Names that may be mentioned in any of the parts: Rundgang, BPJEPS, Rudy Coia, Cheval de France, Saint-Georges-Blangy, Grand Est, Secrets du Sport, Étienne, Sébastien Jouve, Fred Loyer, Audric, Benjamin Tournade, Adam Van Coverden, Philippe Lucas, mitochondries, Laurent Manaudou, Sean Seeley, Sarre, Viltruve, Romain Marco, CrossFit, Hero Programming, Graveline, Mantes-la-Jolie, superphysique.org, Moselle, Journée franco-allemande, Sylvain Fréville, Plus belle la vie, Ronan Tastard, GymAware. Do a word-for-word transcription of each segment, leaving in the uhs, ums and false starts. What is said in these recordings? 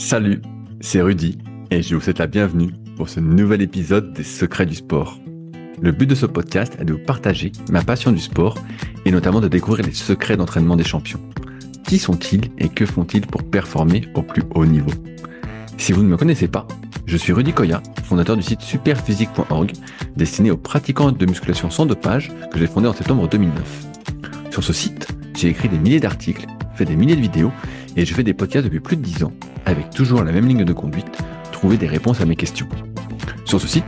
Salut, c'est Rudy et je vous souhaite la bienvenue pour ce nouvel épisode des Secrets du Sport. Le but de ce podcast est de vous partager ma passion du sport et notamment de découvrir les secrets d'entraînement des champions. Qui sont-ils et que font-ils pour performer au plus haut niveau? Si vous ne me connaissez pas, je suis Rudy Coia, fondateur du site superphysique point org, destiné aux pratiquants de musculation sans dopage que j'ai fondé en septembre deux mille neuf. Sur ce site, j'ai écrit des milliers d'articles, fait des milliers de vidéos et je fais des podcasts depuis plus de dix ans, avec toujours la même ligne de conduite, trouver des réponses à mes questions. Sur ce site,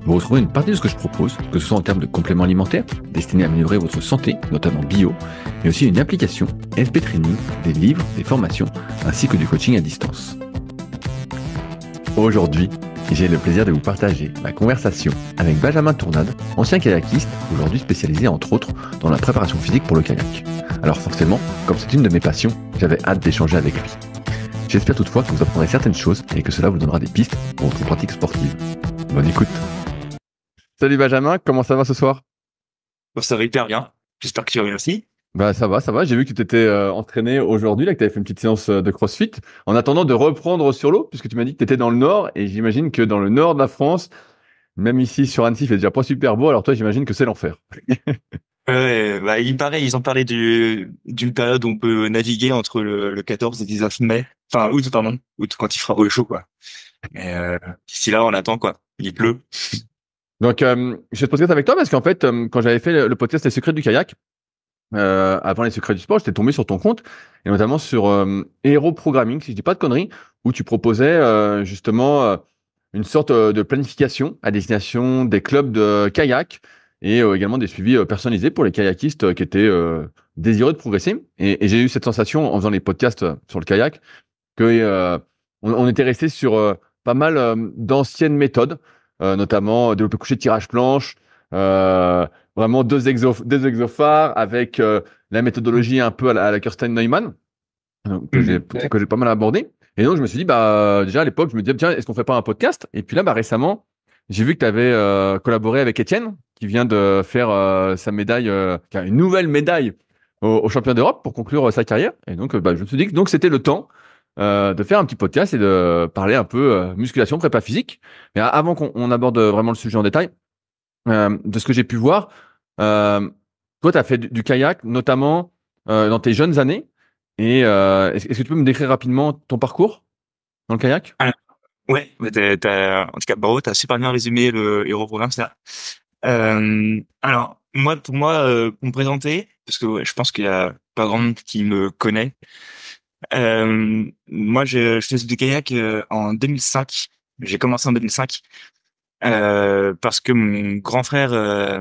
vous retrouvez une partie de ce que je propose, que ce soit en termes de compléments alimentaires, destinés à améliorer votre santé, notamment bio, mais aussi une application, S P Training, des livres, des formations, ainsi que du coaching à distance. Aujourd'hui, j'ai le plaisir de vous partager ma conversation avec Benjamin Tournade, ancien kayakiste, aujourd'hui spécialisé entre autres dans la préparation physique pour le kayak. Alors forcément, comme c'est une de mes passions, j'avais hâte d'échanger avec lui. J'espère toutefois que vous apprendrez certaines choses et que cela vous donnera des pistes pour votre pratique sportive. Bonne écoute. Salut Benjamin, comment ça va ce soir? Bah, ça va hyper bien, j'espère que tu vas bien aussi. Bah ça va, ça va. J'ai vu que tu t'étais euh, entraîné aujourd'hui, là, que tu avais fait une petite séance de CrossFit. En attendant de reprendre sur l'eau, puisque tu m'as dit que tu étais dans le nord, et j'imagine que dans le nord de la France, même ici sur Annecy, il fait déjà pas super beau. Alors toi, j'imagine que c'est l'enfer. Ouais, bah il paraît, ils ont parlé du, d'une période où on peut naviguer entre le, le quatorze et dix-neuf mai, enfin août pardon, août quand il fera au chaud quoi. Mais euh, d'ici là, on attend quoi. Il pleut. Donc euh, je fais ce podcast avec toi parce qu'en fait, euh, quand j'avais fait le podcast Les Secrets du kayak. Euh, avant les secrets du sport, j'étais tombé sur ton compte et notamment sur euh, Hero Programming, si je dis pas de conneries, où tu proposais euh, justement euh, une sorte euh, de planification à destination des clubs de kayak et euh, également des suivis euh, personnalisés pour les kayakistes euh, qui étaient euh, désireux de progresser. Et, et j'ai eu cette sensation en faisant les podcasts euh, sur le kayak que euh, on, on était resté sur euh, pas mal euh, d'anciennes méthodes, euh, notamment développé couché, tirage planche. Euh, Vraiment deux, exo, deux exophares avec euh, la méthodologie un peu à la, à la Kirsten Neumann, donc, que, j'ai, que j'ai pas mal abordé. Et donc, je me suis dit, bah, déjà à l'époque, je me disais, tiens, est-ce qu'on ferait pas un podcast? Et puis là, bah, récemment, j'ai vu que tu avais euh, collaboré avec Étienne, qui vient de faire euh, sa médaille, euh, une nouvelle médaille au, au championnat d'Europe pour conclure euh, sa carrière. Et donc, euh, bah, je me suis dit que donc, c'était le temps euh, de faire un petit podcast et de parler un peu euh, musculation, prépa physique. Mais avant qu'on on aborde vraiment le sujet en détail, Euh, de ce que j'ai pu voir, euh, toi, tu as fait du, du kayak, notamment euh, dans tes jeunes années. Et euh, est-ce, est-ce que tu peux me décrire rapidement ton parcours dans le kayak? Alors, ouais, t'as, t'as, en tout cas, bravo, tu as super bien résumé le Hero Programme, ça. Euh, alors, moi, pour moi, euh, pour me présenter, parce que ouais, je pense qu'il n'y a pas grand monde qui me connaît. Euh, moi, je, je faisais du kayak euh, en deux mille cinq. J'ai commencé en deux mille cinq. Euh, parce que mon grand frère euh,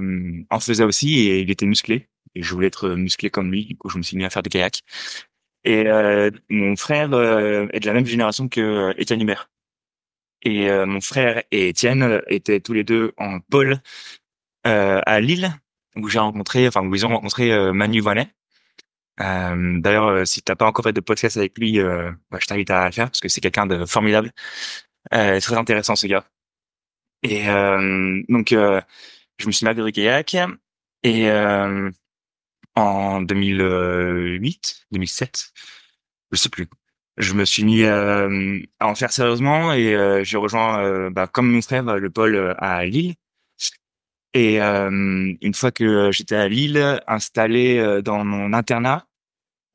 en faisait aussi et il était musclé et je voulais être musclé comme lui, du coup je me suis mis à faire des kayaks et euh, mon frère euh, est de la même génération que Étienne Hubert et euh, mon frère et Étienne étaient tous les deux en pôle euh, à Lille où j'ai rencontré, enfin où ils ont rencontré euh, Manu Vanet. Euh, d'ailleurs euh, si t'as pas encore fait de podcast avec lui, euh, bah, je t'invite à le faire parce que c'est quelqu'un de formidable, euh, très intéressant ce gars. Et euh, donc, euh, je me suis mis à du kayak et euh, en deux mille huit, deux mille sept, je sais plus. Je me suis mis euh, à en faire sérieusement et euh, j'ai rejoint, euh, bah, comme mon frère, le pôle à Lille. Et euh, une fois que j'étais à Lille, installé dans mon internat,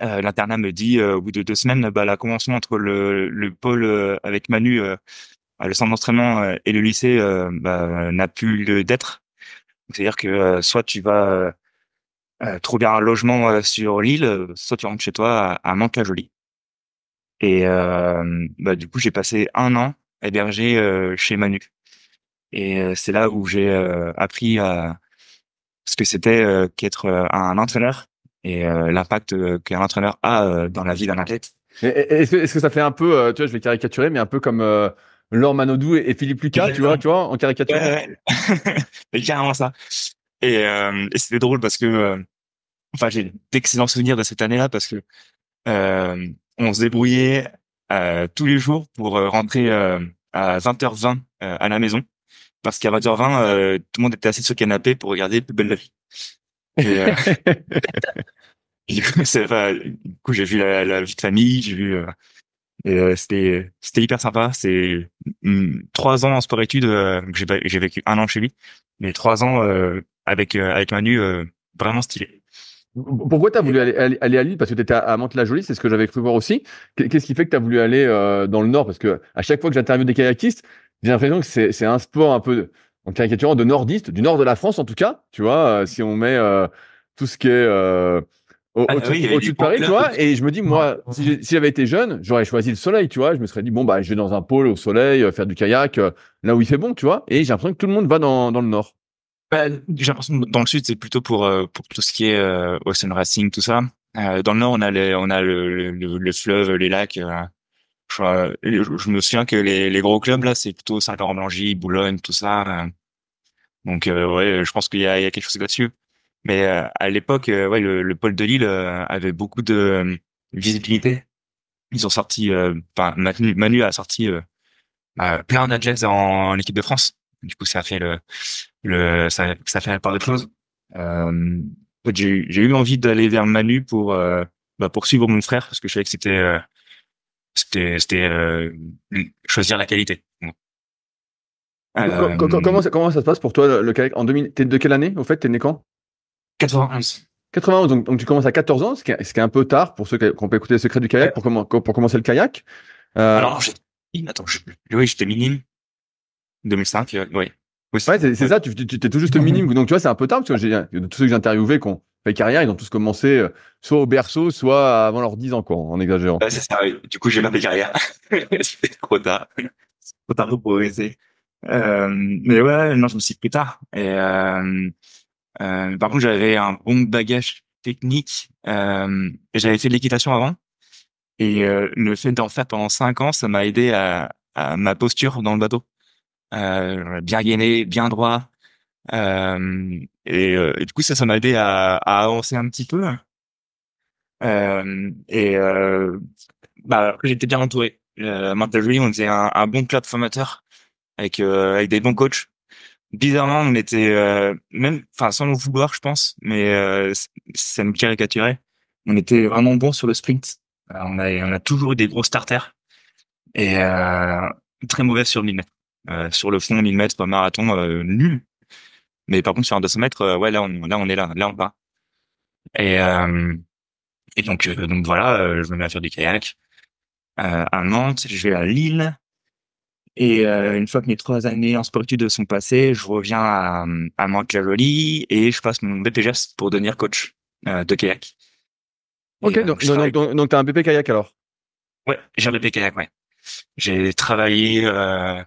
euh, l'internat me dit euh, au bout de deux semaines, bah, la convention entre le, le pôle avec Manu. Euh, Le centre d'entraînement et le lycée euh, bah, n'a plus lieu d'être. C'est-à-dire que euh, soit tu vas euh, trouver un logement euh, sur l'île, soit tu rentres chez toi à, à Mantes-la-Jolie. Et euh, bah, du coup, j'ai passé un an hébergé euh, chez Manu. Et euh, c'est là où j'ai euh, appris euh, ce que c'était euh, qu'être euh, un entraîneur et euh, l'impact euh, qu'un entraîneur a euh, dans la vie d'un athlète. Et, et, est-ce, que, est-ce que ça fait un peu, euh, tu vois, je vais caricaturer, mais un peu comme... Euh... Laurent Manaudou et Philippe Lucas, tu vois, tu vois, en caricature. Ouais, ouais. Carrément ça. Et, euh, et c'était drôle parce que, euh, enfin, j'ai d'excellents souvenirs de cette année-là parce que euh, on se débrouillait euh, tous les jours pour rentrer euh, à vingt heures vingt euh, à la maison parce qu'à vingt heures vingt, euh, tout le monde était assis sur le canapé pour regarder Plus belle la vie. Et, euh, et du coup, c'est, enfin, du coup, j'ai vu la, la vie de famille, j'ai vu. Euh, Et euh, c'était c'était hyper sympa. C'est mm, trois ans en sport-études. Euh, j'ai j'ai vécu un an chez lui, mais trois ans euh, avec euh, avec Manu, euh, vraiment stylé. Pourquoi t'as voulu aller, aller, aller à Lille? Parce que t'étais à, à Mantes-la-Jolie, c'est ce que j'avais cru voir aussi. Qu'est-ce qui fait que t'as voulu aller euh, dans le Nord? Parce que à chaque fois que j'interviewe des kayakistes, j'ai l'impression que c'est c'est un sport un peu en caricaturant de nordiste, du nord de la France en tout cas. Tu vois, euh, si on met euh, tout ce qui est euh, au, ah, au-dessus, oui, au-dessus de Paris, tu vois. Et je me dis, moi, ouais. si, si j'avais été jeune, j'aurais choisi le soleil, tu vois. Je me serais dit, bon bah, je vais dans un pôle au soleil, euh, faire du kayak, euh, là où il fait bon, tu vois. Et j'ai l'impression que tout le monde va dans dans le Nord. Bah, j'ai l'impression que dans le sud c'est plutôt pour euh, pour tout ce qui est euh, ocean racing, tout ça. Euh, dans le nord on a les, on a le, le, le fleuve, les lacs. Euh, je, je me souviens que les, les gros clubs là c'est plutôt Saint-Georges-Blangy, Boulogne, tout ça. Euh. Donc euh, ouais, je pense qu'il y a, il y a quelque chose là-dessus. Mais euh, à l'époque, euh, ouais, le, le pôle de Lille euh, avait beaucoup de euh, visibilité. Ils ont sorti, enfin euh, Manu, Manu a sorti euh, euh, plein d'athlètes en, en équipe de France. Du coup, ça a fait le, le, ça, ça a fait la part de choses. Euh, j'ai, j'ai eu envie d'aller vers Manu pour, euh, bah, pour suivre mon frère parce que je savais que c'était, euh, c'était, c'était euh, choisir la qualité. Bon. Alors, comment, euh, comment, ça, comment ça se passe pour toi le kayak en deux mille? T'es de quelle année au fait? T'es né quand? quatre-vingt-onze. quatre-vingt-onze. Donc, donc tu commences à quatorze ans, ce qui est, ce qui est un peu tard pour ceux qui ont écouté les secrets du kayak pour, comment, pour commencer le kayak. Euh... Alors, j'ai... attends, je... oui, j'étais minime. deux mille cinq, oui. Oui, ouais, c'est, c'est ouais. ça, tu, tu t'es tout juste minime. Donc, tu vois, c'est un peu tard, parce que j'ai, tous ceux que j'ai interviewés qui ont fait carrière, ils ont tous commencé euh, soit au berceau, soit avant leurs dix ans, quoi, en exagérant. Ouais, c'est ça, oui. Du coup, j'ai pas fait carrière. C'était trop tard. Trop tard pour progresser. Euh, mais ouais, non, je me suis pris tard. Et, euh, euh, par contre, j'avais un bon bagage technique. Euh, j'avais fait de l'équitation avant. Et euh, le fait d'en faire pendant cinq ans, ça m'a aidé à, à ma posture dans le bateau. Euh, bien gainé, bien droit, euh, et, euh, et du coup ça, ça m'a aidé à, à avancer un petit peu. Euh, et euh, bah j'étais bien entouré. Euh, Mantes-la-Jolie, on était un, un bon club formateur avec euh, avec des bons coachs. Bizarrement, on était euh, même, enfin sans le vouloir, je pense, mais euh, ça me caricaturait. On était vraiment bons sur le sprint. Alors, on a on a toujours eu des gros starters et euh, très mauvais sur le mille mètres. Euh, sur le fond, mille mètres, pas marathon, euh, nul. Mais par contre, sur un deux cents mètres, euh, ouais, là, on, là, on est là, là, on va. Et, euh, et donc, euh, donc voilà, euh, je me mets à faire du kayak. Euh, à Nantes, je vais à Lille. Et euh, une fois que mes trois années en sport-études sont passées, je reviens à, à Mantes-la-Jolie et je passe mon B P J E P S pour devenir coach euh, de kayak. Ok, et, donc, donc, travaille... donc, donc, t'as un B P kayak alors? Ouais, j'ai un B P kayak, ouais. J'ai travaillé, euh,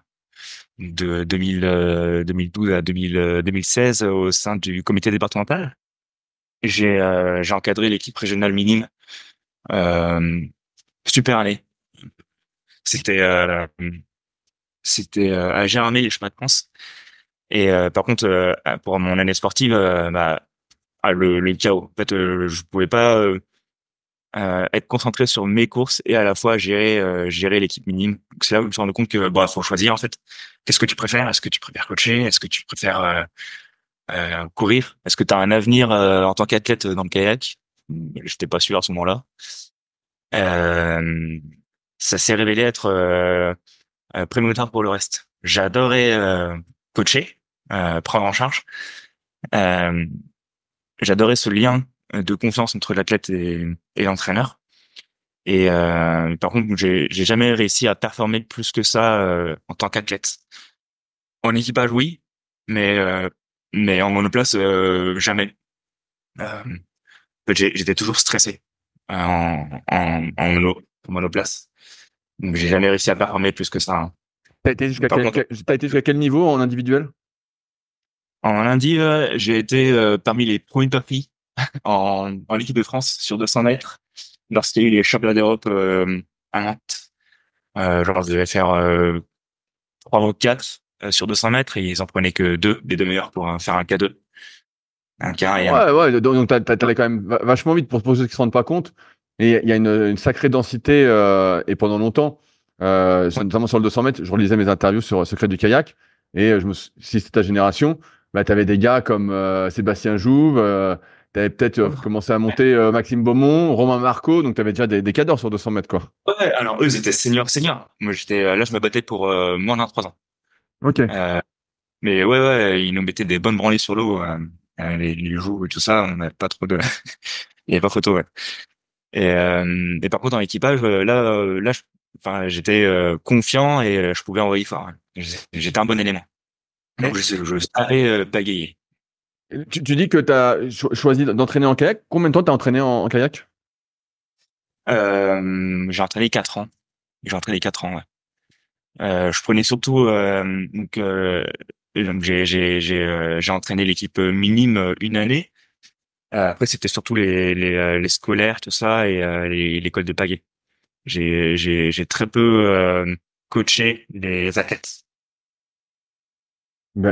de deux mille douze à deux mille seize au sein du comité départemental. J'ai euh, j'ai encadré l'équipe régionale minime. Euh, super année. C'était euh, c'était euh, à Gérardmer les chemins de France. Et euh, par contre euh, pour mon année sportive, euh, bah ah, le, le chaos. En fait, euh, je pouvais pas euh, euh, être concentré sur mes courses et à la fois gérer euh, gérer l'équipe minime. Donc, c'est là où je me suis rendu compte que bah faut choisir en fait. Qu'est-ce que tu préfères? Est-ce que tu préfères coacher? Est-ce que tu préfères euh, euh, courir? Est-ce que tu as un avenir euh, en tant qu'athlète dans le kayak? J'étais pas sûr à ce moment-là. Euh, ça s'est révélé être euh, euh, prémonitoire pour le reste. J'adorais euh, coacher, euh, prendre en charge. Euh, j'adorais ce lien de confiance entre l'athlète et, et l'entraîneur. Et euh, par contre, j'ai, j'ai jamais réussi à performer plus que ça euh, en tant qu'athlète. En équipage, oui, mais euh, mais en monoplace, euh, jamais. Euh, j'ai, j'étais toujours stressé en en, en, mono, en monoplace. Donc, j'ai jamais réussi à performer plus que ça. Hein. T'as été jusqu'à quel, contre, t'as été jusqu'à quel niveau en individuel? En individuel, j'ai été euh, parmi les premiers partis en, en équipe de France sur deux cents mètres, lorsqu'il y a eu les championnats d'Europe euh, à Nantes. Euh, genre, je devais faire euh, trois ou quatre euh, sur deux cents mètres et ils en prenaient que deux, des deux meilleurs pour euh, faire un K deux. Un K un et ouais, un. Ouais, donc t'as, t'allais quand même vachement vite pour, pour ceux qui se rendent pas compte. Et il y a une, une sacrée densité euh, et pendant longtemps, euh, ouais. Notamment sur le deux cents mètres, je relisais mes interviews sur Secret du kayak et je me, si c'était ta génération, bah, t'avais des gars comme euh, Sébastien Jouve, euh, tu avais peut-être euh, commencé à monter euh, Maxime Beaumont, Romain Marco, donc tu avais déjà des, des cadors sur deux cents mètres, quoi. Ouais, alors eux, ils étaient seniors, seniors. Moi, j'étais, là, je me battais pour euh, moins d'un trois ans. Ok. Euh, mais ouais, ouais, ils nous mettaient des bonnes branlées sur l'eau, euh, les, les joues et tout ça, on n'avait pas trop de... Il n'y avait pas photo, ouais. Et, euh, et par contre, dans l'équipage, là, là, je, enfin, j'étais euh, confiant et je pouvais envoyer fort. J'étais un bon élément. Donc, je, je savais euh, bagayer. Tu, tu dis que tu as cho- choisi d'entraîner en kayak. Combien de temps tu as entraîné en, en kayak? euh, J'ai entraîné quatre ans. J'ai entraîné quatre ans, ouais. Euh, je prenais surtout... Euh, donc, euh, j'ai, j'ai, j'ai, euh, j'ai entraîné l'équipe minime une année. Euh, après, c'était surtout les, les, les scolaires, tout ça, et euh, les, l'école de pagaie. J'ai, j'ai, j'ai très peu euh, coaché les athlètes.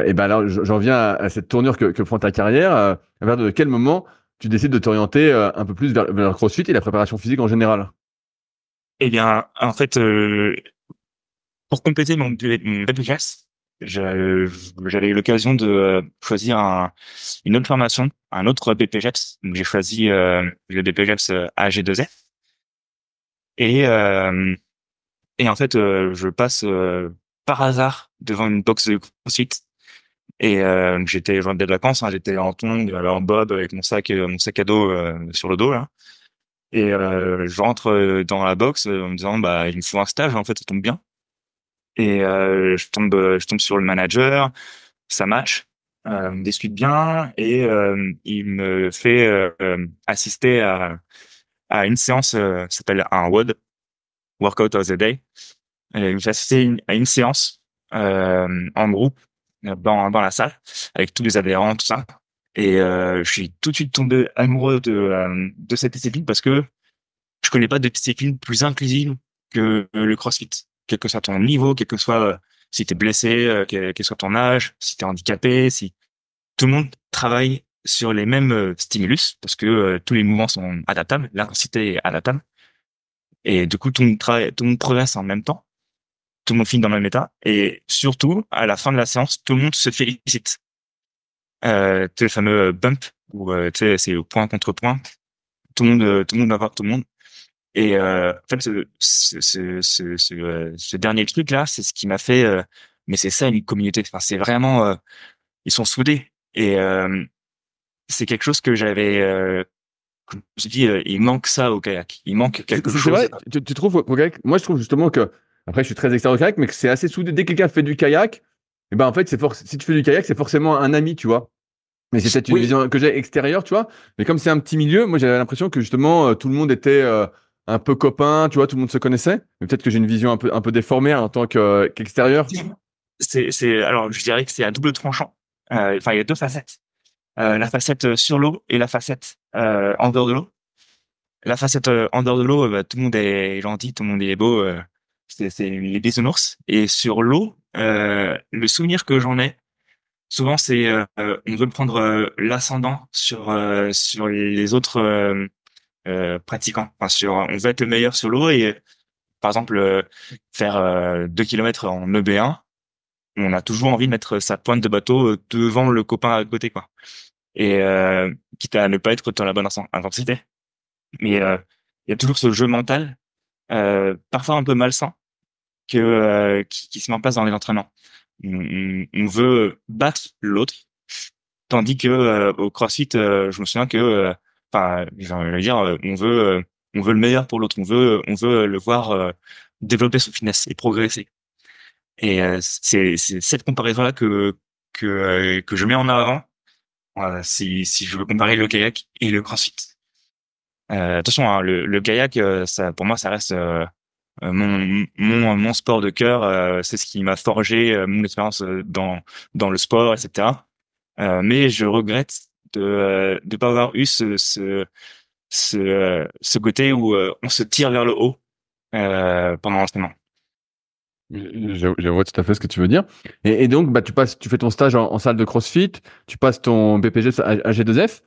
Et ben alors, j'en viens à, à cette tournure que, que prend ta carrière. Euh, à partir de quel moment tu décides de t'orienter euh, un peu plus vers, vers le crossfit et la préparation physique en général? Eh bien, en fait, euh, pour compléter mon B P J E P S, je, j'avais eu l'occasion de choisir un, une autre formation, un autre B P J E P S. Donc j'ai choisi euh, le B P J E P S A G deux F. Et, euh, et en fait, euh, je passe euh, par hasard devant une box de crossfit. Et euh, j'étais genre de vacances, hein, j'étais en tongs, alors en bob avec mon sac, mon sac à dos euh, sur le dos là. Et euh, je rentre dans la box en me disant bah il me faut un stage, en fait ça tombe bien. Et euh, je tombe, je tombe sur le manager, ça match, euh, on discute bien et euh, il me fait euh, assister à, à une séance, euh, ça s'appelle un W O D, Workout of the Day. Et il me fait assister une, à une séance euh, en groupe dans dans la salle avec tous les adhérents, tout ça. Et euh, je suis tout de suite tombé amoureux de euh, de cette discipline parce que je connais pas de discipline plus inclusive que le CrossFit. Quel que soit ton niveau, quel que soit euh, si t'es blessé, euh, quel que soit ton âge, si t'es handicapé, si tout le monde travaille sur les mêmes euh, stimulus parce que euh, tous les mouvements sont adaptables, l'intensité est adaptable et du coup tout le monde travaille, tout le monde progresse en même temps, tout le monde finit dans le même état et surtout à la fin de la séance tout le monde se félicite. Euh, tu sais, le fameux bump où euh, tu sais c'est point contre point, tout le monde, euh, tout le monde va voir tout le monde. Et euh, en fait, ce, ce, ce, ce, ce, ce dernier truc là, c'est ce qui m'a fait. Euh, mais c'est ça une communauté. Enfin, c'est vraiment, euh, ils sont soudés. Et euh, c'est quelque chose que j'avais. Euh, je me suis dit, euh, il manque ça au kayak. Il manque quelque c'est, chose. C'est vrai, tu, tu trouves au kayak? Moi, je trouve justement que après, je suis très extérieur au kayak, mais que c'est assez soudé. Dès que quelqu'un fait du kayak, et ben en fait, c'est for- si tu fais du kayak, c'est forcément un ami, tu vois. Mais c'est peut-être une oui. vision que j'ai extérieure, tu vois. Mais comme c'est un petit milieu, moi, j'avais l'impression que justement, euh, tout le monde était euh, un peu copain, tu vois, tout le monde se connaissait. Mais peut-être que j'ai une vision un peu un peu déformée en tant que, euh, qu'extérieur. C'est c'est alors je dirais que c'est à double tranchant. Euh, enfin il y a deux facettes. Euh, la facette sur l'eau et la facette euh, en dehors de l'eau. La facette euh, en dehors de l'eau, euh, bah, tout le monde est gentil, tout le monde est beau. Euh, c'est c'est les bisounours. Et sur l'eau, euh, le souvenir que j'en ai souvent, c'est euh, on veut prendre euh, l'ascendant sur euh, sur les autres. Euh, Euh, pratiquant. Enfin, sur, on veut être le meilleur sur l'eau et, euh, par exemple, euh, faire euh, deux kilomètres en E B un, on a toujours envie de mettre sa pointe de bateau devant le copain à côté, quoi. Et euh, quitte à ne pas être dans la bonne intensité. Mais il euh, y a toujours ce jeu mental, euh, parfois un peu malsain, que euh, qui, qui se met en place dans les entraînements. On, on veut battre l'autre, tandis que euh, au CrossFit, euh, je me souviens que euh, enfin, je veux dire, on veut, on veut le meilleur pour l'autre. On veut, on veut le voir développer son fitness et progresser. Et c'est, c'est cette comparaison-là que que que je mets en avant. Voilà, si si je veux comparer le kayak et le CrossFit. Euh, attention, hein, le, le kayak, ça, pour moi, ça reste euh, mon mon mon sport de cœur. Euh, c'est ce qui m'a forgé mon expérience dans dans le sport, et cetera. Euh, mais je regrette de ne pas avoir eu ce, ce, ce, ce côté où on se tire vers le haut euh, pendant l'entraînement. Je, je vois tout à fait ce que tu veux dire. Et, et donc, bah, tu, passes, tu fais ton stage en, en salle de CrossFit, tu passes ton B P J E P S à A G deux F.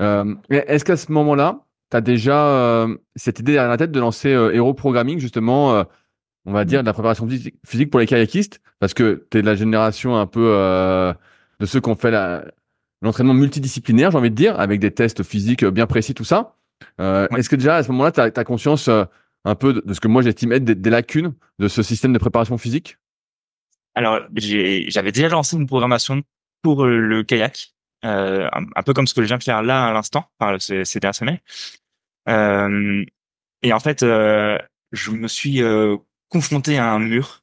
Euh, est-ce qu'à ce moment-là, tu as déjà euh, cette idée à la tête de lancer euh, Hero Programming, justement, euh, on va dire, de la préparation physique pour les kayakistes? Parce que tu es de la génération un peu euh, de ceux qui ont fait la... l'entraînement multidisciplinaire, j'ai envie de dire, avec des tests physiques bien précis, tout ça. Euh, ouais. Est-ce que déjà, à ce moment-là, tu as conscience euh, un peu de, de ce que moi j'estime être des, des lacunes de ce système de préparation physique? Alors, j'ai, j'avais déjà lancé une programmation pour le kayak, euh, un, un peu comme ce que je viens de faire là à l'instant, enfin, ces, ces dernières semaines. Euh, et en fait, euh, je me suis euh, confronté à un mur.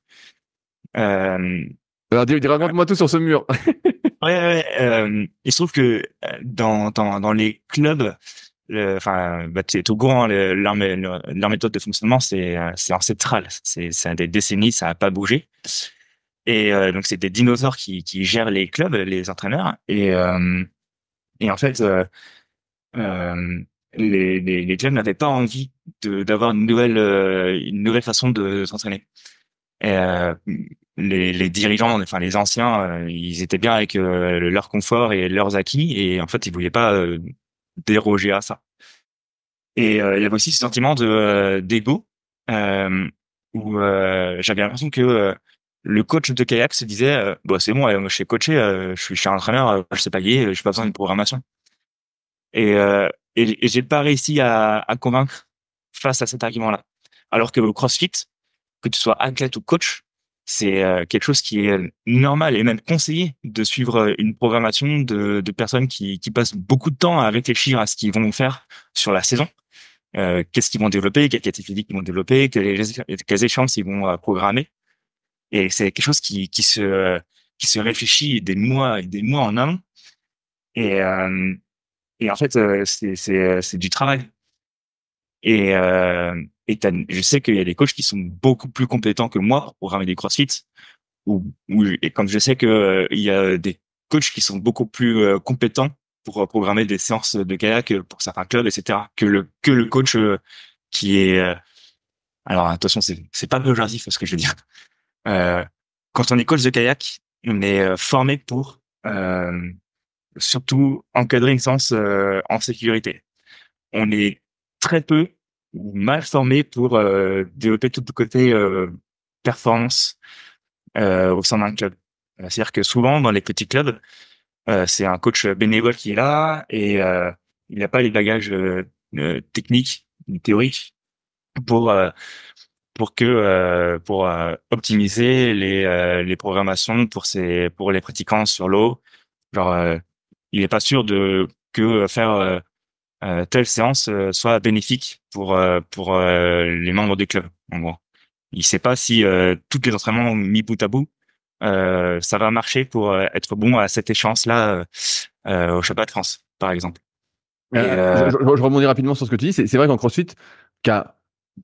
Euh, Alors, dis, dis, raconte-moi tout sur ce mur. Ouais, ouais, euh, il se trouve que dans, dans, dans les clubs, le, enfin, bah, tu es au courant, le, leur, leur méthode de fonctionnement, c'est, c'est ancestral. C'est, c'est des décennies, ça n'a pas bougé. Et, euh, donc, c'est des dinosaures qui, qui gèrent les clubs, les entraîneurs. Et, euh, et en fait, euh, euh, les, les, les clubs n'avaient pas envie de, d'avoir une nouvelle, euh, une nouvelle façon de s'entraîner. Et, euh, Les, les dirigeants, enfin les anciens, euh, ils étaient bien avec euh, leur confort et leurs acquis, et en fait ils voulaient pas euh, déroger à ça. Et euh, il y avait aussi ce sentiment de euh, d'ego euh, où euh, j'avais l'impression que euh, le coach de kayak se disait euh, bah c'est bon, euh, je suis coaché, euh, je suis je suis un entraîneur, euh, je sais pas guider, j'ai pas besoin d'une programmation. Et, euh, et et j'ai pas réussi à, à convaincre face à cet argument-là. Alors que au CrossFit, que tu sois athlète ou coach, c'est quelque chose qui est normal et même conseillé de suivre une programmation de, de personnes qui, qui passent beaucoup de temps à réfléchir à ce qu'ils vont faire sur la saison, euh, qu'est-ce qu'ils vont développer, quelle qualité physique ils vont développer, quelles, quelles échéances ils vont programmer. Et c'est quelque chose qui, qui, se, qui se réfléchit des mois et des mois en amont. Et, euh, et en fait, c'est, c'est, c'est du travail. Et... Euh, Et je sais qu'il y a des coachs qui sont beaucoup plus compétents que moi pour programmer des CrossFit, ou, ou et comme je sais que euh, il y a des coachs qui sont beaucoup plus euh, compétents pour euh, programmer des séances de kayak pour certains clubs, et cetera. Que le que le coach euh, qui est euh, alors attention, c'est c'est pas péjoratif ce que je veux dire. Euh, quand on est coach de kayak, on est euh, formé pour euh, surtout encadrer une séance euh, en sécurité. On est très peu ou mal formé pour euh, développer tout le côté euh, performance euh, au sein d'un club. C'est-à-dire que souvent, dans les petits clubs, euh, c'est un coach bénévole qui est là et euh, il n'a pas les bagages euh, techniques, théoriques pour euh, pour que euh, pour euh, optimiser les euh, les programmations pour ces pour les pratiquants sur l'eau. Genre, euh, il n'est pas sûr de que faire euh, Euh, telle séance euh, soit bénéfique pour euh, pour euh, les membres du club. En gros, il sait pas si euh, tous les entraînements mis bout à bout, euh, ça va marcher pour euh, être bon à cette échéance-là euh, au Cheval de France, par exemple. Et, euh, euh... Je, je, je rebondis rapidement sur ce que tu dis. C'est, c'est vrai qu'en CrossFit, qu'à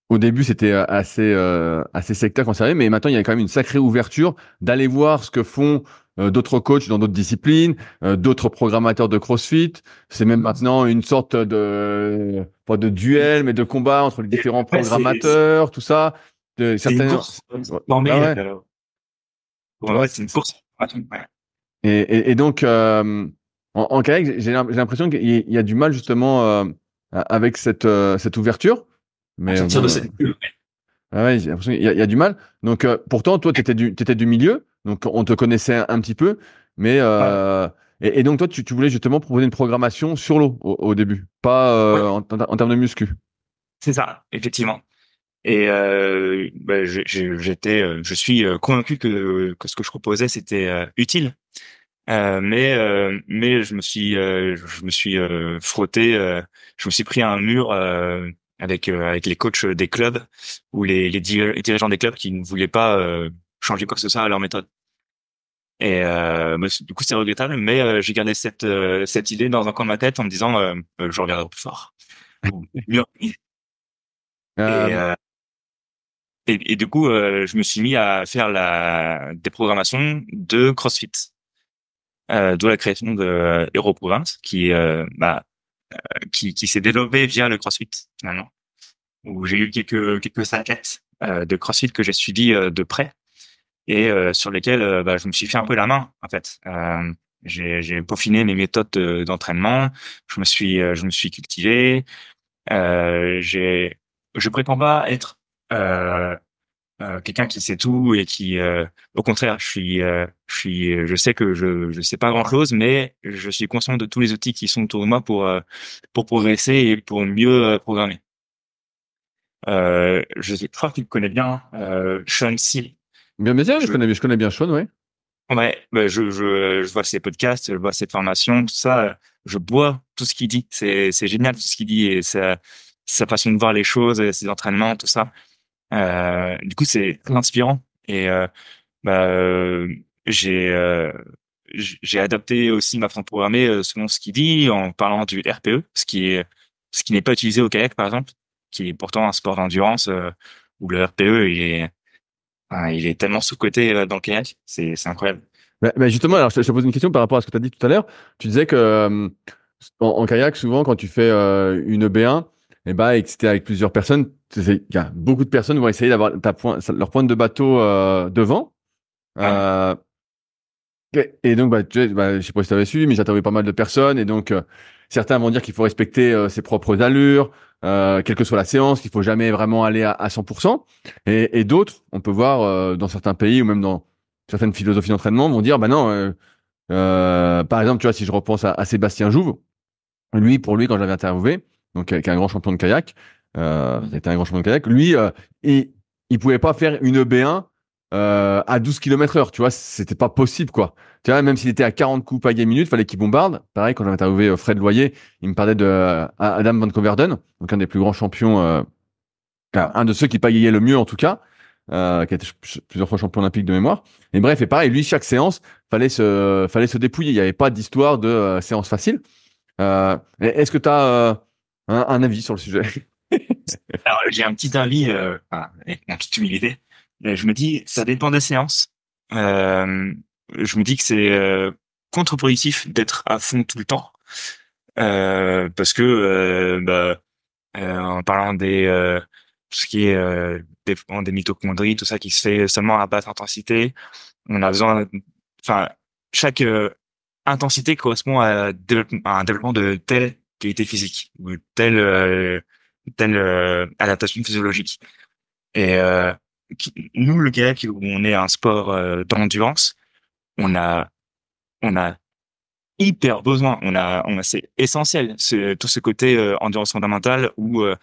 au début, c'était assez euh, assez sectaire concerné, mais maintenant il y a quand même une sacrée ouverture d'aller voir ce que font d'autres coachs dans d'autres disciplines, euh, d'autres programmateurs de CrossFit. C'est même maintenant une sorte de, pas de duel, mais de combat entre les différents ouais, programmateurs, c'est, c'est, tout ça. De, c'est certaines... une course. Non, mais, ah ouais. euh, ouais, c'est une course. Et, et, et donc, euh, en, en kayak, j'ai l'impression qu'il y a du mal justement euh, avec cette, euh, cette ouverture. Mais, on se tire euh, de cette bulle. Ah ouais, j'ai l'impression qu'il y a, il y a du mal. Donc, euh, pourtant, toi, t'étais du, t'étais du milieu. Donc, on te connaissait un, un petit peu, mais euh, ouais. et, et donc toi, tu, tu voulais justement proposer une programmation sur l'eau au, au début, pas euh, ouais. en, en, en termes de muscu. C'est ça, effectivement. Et euh, bah, je, je, j'étais, je suis convaincu que, que ce que je proposais c'était euh, utile, euh, mais euh, mais je me suis, euh, je me suis euh, frotté, euh, je me suis pris à un mur. Euh, avec euh, avec les coachs des clubs ou les, les dirigeants des clubs qui ne voulaient pas euh, changer quoi que ce soit à leur méthode. Et euh, bah, du coup, c'est regrettable, mais euh, j'ai gardé cette euh, cette idée dans un coin de ma tête en me disant euh, euh, je reviendrai plus fort. et, euh, et, et du coup, euh, je me suis mis à faire la des programmations de CrossFit, euh, de la création de Hero Programming, qui euh, bah Euh, qui, qui s'est développé via le CrossFit finalement, où j'ai eu quelques quelques athlètes euh, de CrossFit que j'ai suivis euh, de près et euh, sur lesquels euh, bah, je me suis fait un peu la main en fait. Euh, j'ai, j'ai peaufiné mes méthodes de, d'entraînement, je me suis euh, je me suis cultivé. Euh, j'ai je prétends pas être euh, euh, quelqu'un qui sait tout et qui, euh, au contraire, je suis, euh, je suis, je sais que je, je sais pas grand chose, mais je suis conscient de tous les outils qui sont autour de moi pour, euh, pour progresser et pour mieux euh, programmer. Euh, je crois que tu le connais bien, euh, Sean Seeley. Bien, bien, je, je connais, je connais bien Sean, oui. Ouais, bah je, je, je vois ses podcasts, je vois ses formations, tout ça. Je bois tout ce qu'il dit. C'est, c'est génial tout ce qu'il dit et sa, sa façon de voir les choses, et ses entraînements, tout ça. Euh, du coup, c'est inspirant et euh, bah, euh, j'ai, euh, j'ai adapté aussi ma façon de programmer selon ce qu'il dit en parlant du R P E, ce qui est, ce qui n'est pas utilisé au kayak, par exemple, qui est pourtant un sport d'endurance euh, où le R P E il est Ah, il est tellement sous-coté dans le kayak, c'est, c'est incroyable. Mais, mais justement, alors je te pose une question par rapport à ce que tu as dit tout à l'heure. Tu disais que euh, en, en kayak, souvent, quand tu fais euh, une E B un, eh ben, et que c'était avec plusieurs personnes, beaucoup de personnes vont essayer d'avoir ta point, leur pointe de bateau euh, devant. Ouais. Euh, et donc, bah, tu sais, bah, je sais pas si tu avais su, mais j'interviewais pas mal de personnes. Et donc, euh, certains vont dire qu'il faut respecter euh, ses propres allures. Euh, quelle que soit la séance, qu'il faut jamais vraiment aller à, à cent pour cent. Et, et d'autres, on peut voir euh, dans certains pays ou même dans certaines philosophies d'entraînement, vont dire, bah non, euh, euh, par exemple, tu vois, si je repense à, à Sébastien Jouve, lui, pour lui, quand j'avais interviewé, donc qui est un grand champion de kayak, euh, c'était un grand champion de kayak, lui, euh, il, il pouvait pas faire une E B un euh, à douze kilomètres heure, tu vois, c'était pas possible, quoi. Tu vois, même s'il était à quarante coups par minute, fallait qu'il bombarde. Pareil, quand j'avais interviewé Fred Loyer, il me parlait de euh, Adam Van Coverden, donc un des plus grands champions, euh, un de ceux qui pagayait le mieux en tout cas, euh, qui a été plusieurs fois champion olympique de mémoire. Et bref, et pareil, lui, chaque séance, fallait se, fallait se dépouiller. Il n'y avait pas d'histoire de euh, séance facile. Euh, est-ce que tu as euh, un, un avis sur le sujet? Alors, j'ai un petit avis, euh, enfin, en toute humilité. Je me dis, ça dépend des séances. Euh, je me dis que c'est euh, contre-productif d'être à fond tout le temps, euh, parce que euh, bah, euh, en parlant des euh, tout ce qui est euh, des, des mitochondries, tout ça qui se fait seulement à basse intensité, on a besoin, enfin chaque euh, intensité correspond à, à un développement de telle qualité physique ou telle euh, telle euh, adaptation physiologique. Et euh, nous, le kayak, où on est un sport euh, d'endurance, on a, on a hyper besoin. On a, on a, c'est essentiel. C'est tout ce côté euh, endurance fondamentale où euh,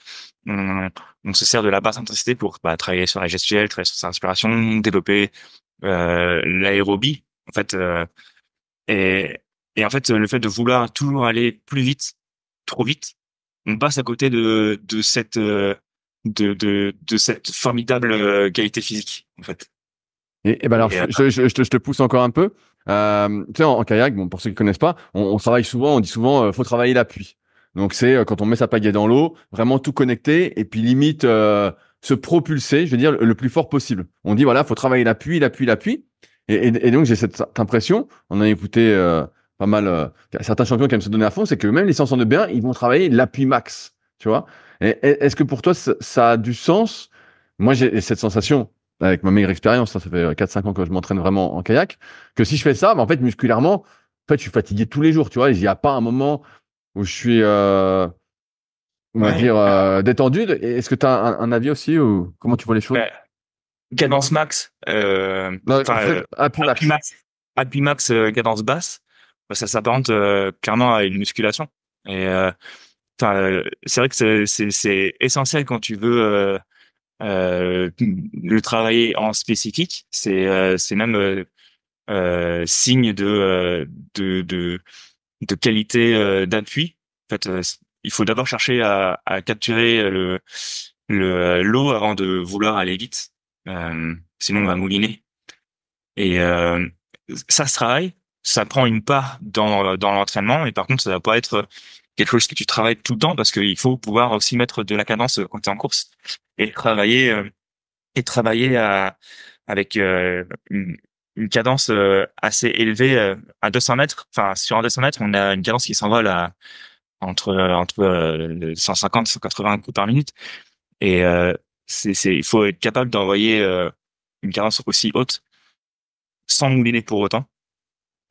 on, on se sert de la basse intensité pour bah, travailler sur la gestuelle, travailler sur sa respiration, développer euh, l'aérobie, en fait. Euh, et, et en fait, le fait de vouloir toujours aller plus vite, trop vite, on passe à côté de, de cette euh, De, de, de cette formidable qualité physique, en fait. Et, et ben alors, et je, je, je, te, je te pousse encore un peu. Euh, tu sais, en, en kayak, bon, pour ceux qui connaissent pas, on, on travaille souvent, on dit souvent, euh, faut travailler l'appui. Donc, c'est euh, quand on met sa pagaie dans l'eau, vraiment tout connecter et puis limite euh, se propulser, je veux dire, le, le plus fort possible. On dit, voilà, faut travailler l'appui, l'appui, l'appui. Et, et, et donc, j'ai cette, cette impression, on a écouté euh, pas mal euh, certains champions qui aiment se donner à fond, c'est que même les séances en E B un, ils vont travailler l'appui max, tu vois. Et est-ce que pour toi, ça a du sens? Moi, j'ai cette sensation, avec ma maigre expérience, ça fait quatre cinq ans que je m'entraîne vraiment en kayak, que si je fais ça, bah, en fait, musculairement, en fait, je suis fatigué tous les jours, tu vois. Il n'y a pas un moment où je suis, euh, on va ouais. dire, euh, détendu. Est-ce que tu as un, un avis aussi ou comment tu vois les choses? Cadence max, euh, non, en fait, euh, appui max. Appui max, appui max euh, cadence basse, ça s'apparente euh, clairement à une musculation. Et euh, Enfin, c'est vrai que c'est, c'est, c'est essentiel quand tu veux euh, euh, le travailler en spécifique. C'est, euh, c'est même euh, euh, signe de, de, de, de qualité euh, d'appui. En fait, euh, il faut d'abord chercher à, à capturer le, le, l'eau avant de vouloir aller vite. Euh, sinon, on va mouliner. Et euh, ça se travaille, ça prend une part dans, dans l'entraînement. Et par contre, ça va pas être quelque chose que tu travailles tout le temps parce qu'il faut pouvoir aussi mettre de la cadence quand tu es en course et travailler euh, et travailler à, avec euh, une, une cadence euh, assez élevée euh, à deux cents mètres. Enfin, sur un deux cents mètres, on a une cadence qui s'envole à entre entre euh, cent cinquante cent quatre-vingts coups par minute. Et euh, c'est c'est il faut être capable d'envoyer euh, une cadence aussi haute sans mouliner pour autant.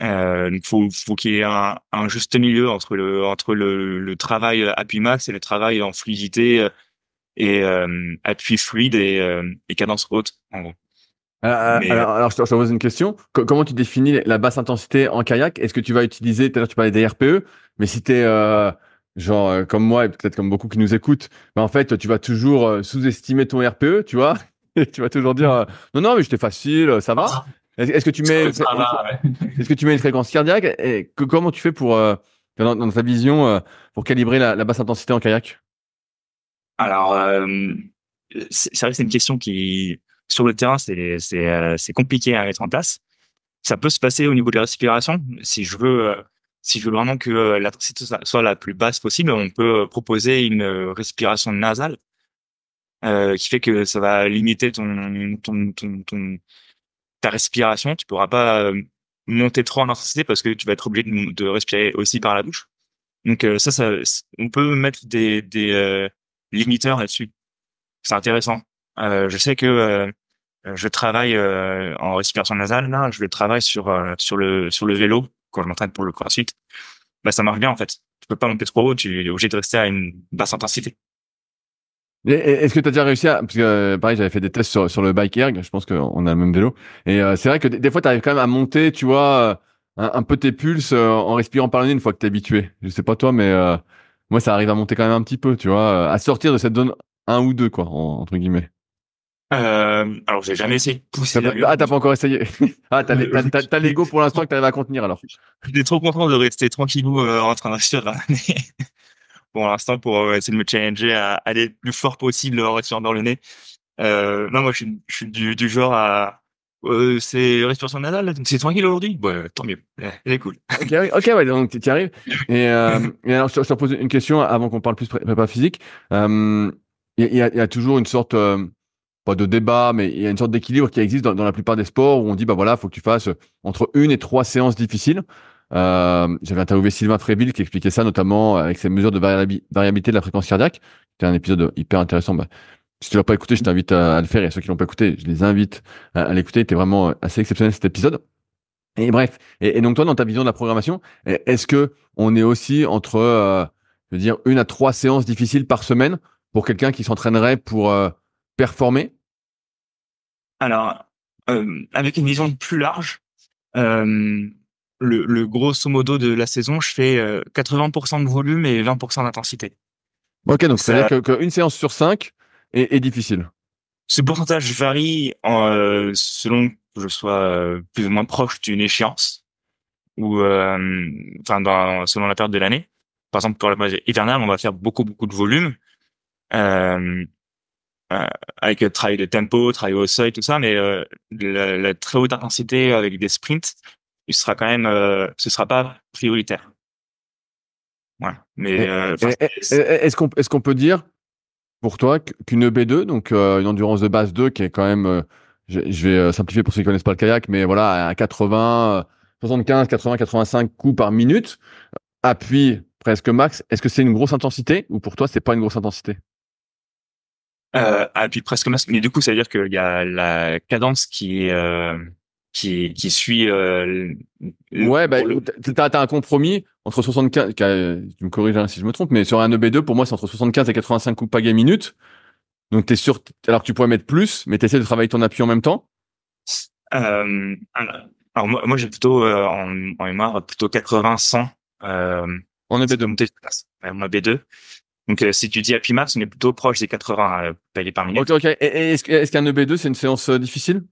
Euh, donc faut faut qu'il y ait un, un juste milieu entre le entre le, le travail appui max et le travail en fluidité et euh, appui fluide et, euh, et cadence haute, en gros. Euh, Mais, alors, euh, alors, je te pose une question. Qu- comment tu définis la basse intensité en kayak? Est-ce que tu vas utiliser, tout à l'heure tu parlais des R P E, mais si t'es euh, genre euh, comme moi et peut-être comme beaucoup qui nous écoutent, bah, en fait, tu vas toujours euh, sous-estimer ton R P E, tu vois, et tu vas toujours dire euh, non, non, mais j'étais facile, ça va. Est-ce que tu mets, est-ce que tu mets une fréquence cardiaque et que, comment tu fais pour euh, dans, dans ta vision euh, pour calibrer la, la basse intensité en kayak? Alors, euh, c'est, c'est vrai que c'est une question qui sur le terrain c'est c'est euh, c'est compliqué à mettre en place. Ça peut se passer au niveau de la respiration. Si je veux, euh, si je veux vraiment que euh, l'intensité soit la plus basse possible, on peut proposer une euh, respiration nasale euh, qui fait que ça va limiter ton ton ton, ton ta respiration, tu pourras pas euh, monter trop en intensité parce que tu vas être obligé de, de respirer aussi par la bouche. Donc euh, ça, ça, on peut mettre des, des euh, limiteurs là-dessus. C'est intéressant. Euh, je sais que euh, je travaille euh, en respiration nasale. Là, je le travaille sur euh, sur le sur le vélo quand je m'entraîne pour le crossfit. Bah ça marche bien en fait. Tu peux pas monter trop haut. Tu es obligé de rester à une basse intensité. Et est-ce que tu as déjà réussi à, parce que pareil, j'avais fait des tests sur, sur le bike erg, je pense qu'on a le même vélo. Et euh, c'est vrai que d- des fois, tu arrives quand même à monter, tu vois, un, un peu tes pulses euh, en respirant par le nez une fois que t'es habitué. Je sais pas toi, mais euh, moi, ça arrive à monter quand même un petit peu, tu vois, à sortir de cette zone un ou deux, quoi, en, entre guillemets. Euh, alors, j'ai jamais essayé de pousser. T'as pas, ah, t'as pas encore essayé. Ah, t'as, les, t'as, t'as, t'as l'ego pour l'instant que t'arrives à contenir, alors. J'étais trop content de rester tranquillou euh, en train d'inspirer. Pour l'instant, pour essayer de me challenger à aller le plus fort possible en respirant dans le nez. Euh, non, moi, je suis, je suis du, du genre à... Euh, c'est respiration nasale, donc c'est tranquille aujourd'hui. Ouais, tant mieux, elle est cool. Ok, ok, ouais, donc tu arrives. Et, euh, et alors, je te, je te pose une question avant qu'on parle plus pré- prépa physique. Euh, il y, y, y a toujours une sorte... Euh, pas de débat, mais il y a une sorte d'équilibre qui existe dans, dans la plupart des sports où on dit, bah voilà, faut que tu fasses entre une et trois séances difficiles. Euh, j'avais interviewé Sylvain Fréville qui expliquait ça, notamment avec ses mesures de variabi- variabilité de la fréquence cardiaque. C'était un épisode hyper intéressant. Bah, si tu l'as pas écouté, je t'invite à, à le faire. Et ceux qui l'ont pas écouté, je les invite à, à l'écouter. C'était vraiment assez exceptionnel cet épisode. Et bref. Et, et donc toi, dans ta vision de la programmation, est-ce que on est aussi entre, euh, je veux dire, une à trois séances difficiles par semaine pour quelqu'un qui s'entraînerait pour euh, performer? Alors, euh, avec une vision plus large. Euh, Le, le grosso modo de la saison, je fais euh, quatre-vingts pour cent de volume et vingt pour cent d'intensité. Ok, donc ça veut dire qu'une séance sur cinq est, est difficile. Ce pourcentage varie en, euh, selon que je sois euh, plus ou moins proche d'une échéance ou euh, enfin dans, selon la période de l'année. Par exemple, pour la période hivernale, on va faire beaucoup beaucoup de volume euh, euh, avec le travail de tempo, travail au seuil, tout ça, mais euh, la, la très haute intensité avec des sprints. Il sera quand même, euh, ce sera pas prioritaire. Voilà. Mais euh, est-ce, est-ce qu'on est-ce qu'on peut dire pour toi qu'une E B deux, donc euh, une endurance de base deux, qui est quand même, euh, je, je vais simplifier pour ceux qui connaissent pas le kayak, mais voilà, à quatre-vingts, soixante-quinze, quatre-vingts, quatre-vingt-cinq coups par minute, appui presque max. Est-ce que c'est une grosse intensité ou pour toi c'est pas une grosse intensité? Euh, appui presque max. Mais du coup, ça veut dire qu'il y a la cadence qui est euh... qui qui suit euh, le, ouais bah le... t'as t'as un compromis entre soixante-quinze, tu me corriges hein, si je me trompe, mais sur un E B deux pour moi c'est entre soixante-quinze et quatre-vingt-cinq coups pagaie minute, donc t'es sûr, alors que tu pourrais mettre plus, mais t'essaies de travailler ton appui en même temps. Euh, alors, alors moi, moi j'ai plutôt euh, en, en mémoire plutôt quatre-vingts cent euh, en E B deux, en E B deux. Donc, euh, si tu dis appui max, on est plutôt proche des quatre-vingts euh, pagaie par minute. Ok, ok. Et, et est-ce, est-ce qu'un E B deux c'est une séance euh, difficile?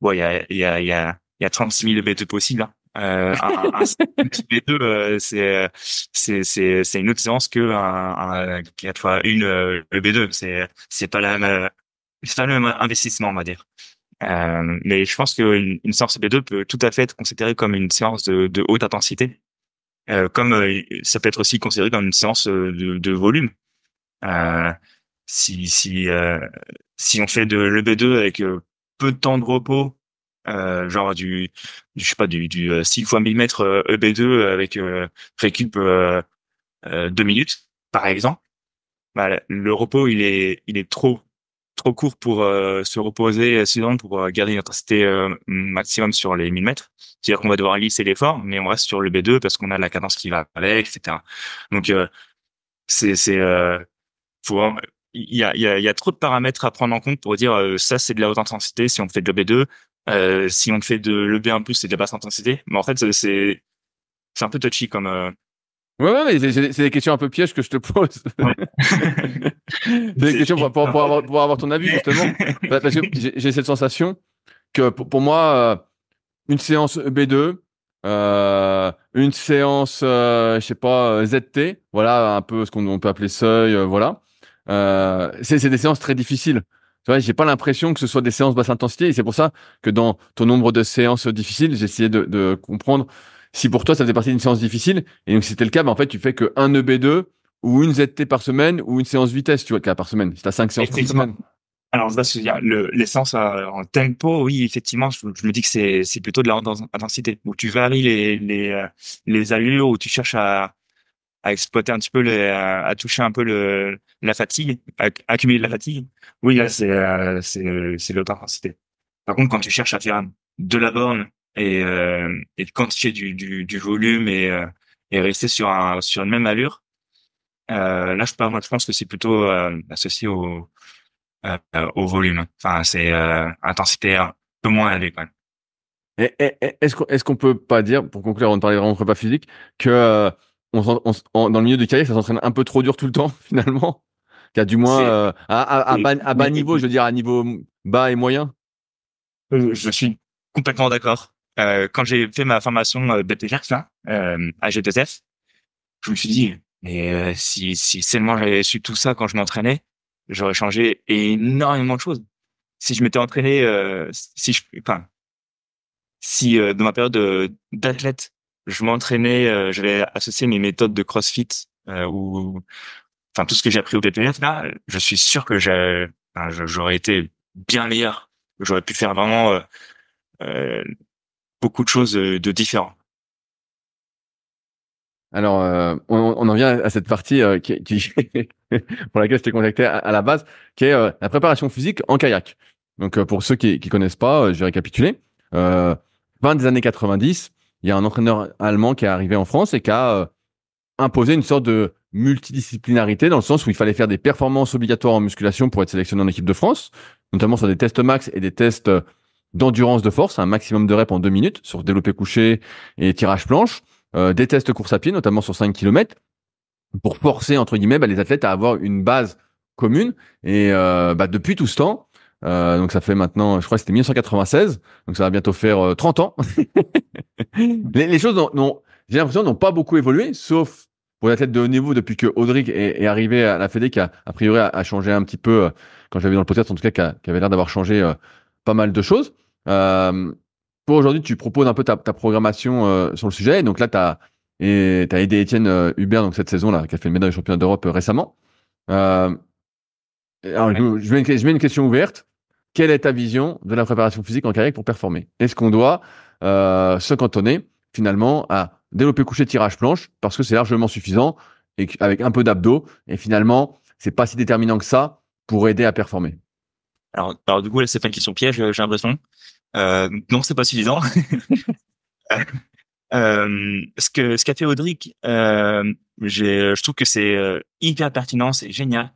Bon, il y a, il y a, il y a, il y a trente-six mille B deux possibles, hein. Euh, un, un, un B deux, euh, c'est, c'est, c'est, c'est une autre séance que un, un, quatre fois une, euh, B deux. C'est, c'est pas la même, c'est pas le même investissement, on va dire. Euh, mais je pense qu'une, une séance B deux peut tout à fait être considérée comme une séance de, de haute intensité. Euh, comme, euh, ça peut être aussi considéré comme une séance de, de volume. Euh, si, si, euh, si on fait de l'E B deux avec, euh, peu de temps de repos, euh, genre du, du, je sais pas, du, du euh, six fois mille mètres euh, E B deux avec euh, récup euh, euh, deux minutes, par exemple. Bah, le repos, il est, il est trop, trop court pour euh, se reposer, sinon pour euh, garder une intensité euh, maximum sur les mille mètres. C'est-à-dire qu'on va devoir lisser l'effort, mais on reste sur le B deux parce qu'on a la cadence qui va avec, et cetera. Donc, euh, c'est, c'est, euh, faut, il y a, il y a, il y a trop de paramètres à prendre en compte pour dire euh, ça c'est de la haute intensité si on fait de l'E B deux, euh, si on fait de l'E B un plus c'est de la basse intensité. Mais en fait c'est c'est, c'est un peu touchy comme. Euh... Ouais, ouais, mais c'est, c'est des questions un peu pièges que je te pose. Ouais. c'est des c'est questions pour, pour, pour, avoir, pour avoir ton avis justement, parce que j'ai, j'ai cette sensation que pour, pour moi une séance E B deux. Euh, une séance, euh, je sais pas, Z T, voilà, un peu ce qu'on on peut appeler seuil, euh, voilà. Euh, c'est, c'est des séances très difficiles. Tu vois, j'ai pas l'impression que ce soit des séances basse intensité, et c'est pour ça que dans ton nombre de séances difficiles, j'ai essayé de, de comprendre si pour toi ça faisait partie d'une séance difficile. Et donc si c'était le cas, ben en fait tu fais que un E B deux ou une Z T par semaine ou une séance vitesse, tu vois, cas par semaine. Si t'as cinq séances par semaine. Alors là, le, les séances en tempo, oui, effectivement, je, je me dis que c'est, c'est plutôt de la haute intensité où tu varies les les les allures, où tu cherches à à exploiter un petit peu, les, à, à toucher un peu le la fatigue, à, à accumuler de la fatigue. Oui, là, c'est c'est c'est de haute intensité. Par contre, quand tu cherches à faire de la borne et euh, et quantifier du du, du volume et euh, et rester sur un sur une même allure, euh, là, je parle, je pense que c'est plutôt euh, associé au Euh, euh, au volume, enfin c'est euh, intensité un peu moins élevée quand même. Et, et, et, est-ce qu'on est-ce qu'on peut pas dire, pour conclure, on parlait vraiment de prépa physique, que euh, on, on, on dans le milieu du kayak ça s'entraîne un peu trop dur tout le temps finalement, qu'il y a du moins euh, à, à, à, bas, à bas niveau, je veux dire à niveau bas et moyen. Euh, je suis complètement d'accord. Euh, quand j'ai fait ma formation euh, B P J E P S, hein, euh, A G deux F, je me suis dit mais euh, si si seulement j'avais su tout ça quand je m'entraînais, j'aurais changé énormément de choses. Si je m'étais entraîné, euh, si je, enfin, si euh, dans ma période euh, d'athlète, je m'entraînais, euh, j'avais associé mes méthodes de CrossFit euh, ou, enfin, tout ce que j'ai appris au B P J E P S là, je suis sûr que j'ai, enfin, j'aurais été bien meilleur. J'aurais pu faire vraiment euh, euh, beaucoup de choses de différents. Alors, euh, on, on en vient à cette partie euh, qui, qui pour laquelle je t'ai contacté à, à la base, qui est euh, la préparation physique en kayak. Donc, euh, pour ceux qui qui connaissent pas, euh, je vais récapituler. Euh, fin des années quatre-vingt-dix, il y a un entraîneur allemand qui est arrivé en France et qui a euh, imposé une sorte de multidisciplinarité dans le sens où il fallait faire des performances obligatoires en musculation pour être sélectionné en équipe de France, notamment sur des tests max et des tests d'endurance de force, un maximum de reps en deux minutes sur développé couché et tirage planche. Euh, des tests course à pied, notamment sur cinq kilomètres, pour forcer, entre guillemets, bah, les athlètes à avoir une base commune. Et euh, bah, depuis tout ce temps, euh, donc ça fait maintenant, je crois que c'était dix-neuf cent quatre-vingt-seize, donc ça va bientôt faire euh, trente ans. les, les choses, n'ont, n'ont, j'ai l'impression, n'ont pas beaucoup évolué, sauf pour les athlètes de haut niveau, depuis que Audric est, est arrivé à la Fédé, qui a, a priori a, a changé un petit peu, euh, quand j'avais dans le podcast, en tout cas, qui, a, qui avait l'air d'avoir changé euh, pas mal de choses. Euh, Pour aujourd'hui, tu proposes un peu ta, ta programmation euh, sur le sujet. Donc là, tu as aidé Étienne euh, Hubert donc cette saison-là, qui a fait le médaille des championnats d'Europe euh, récemment. Euh, alors, ouais. je, je, mets une, je mets une question ouverte. Quelle est ta vision de la préparation physique en kayak pour performer? Est-ce qu'on doit euh, se cantonner finalement à développer coucher tirage planche parce que c'est largement suffisant et avec un peu d'abdos et finalement, c'est pas si déterminant que ça pour aider à performer? Alors, alors du coup, là, c'est pas une question piège, j'ai l'impression. Euh, non, c'est pas suffisant. euh, ce que ce qu'a fait Audric, euh, j'ai, je trouve que c'est euh, hyper pertinent, c'est génial.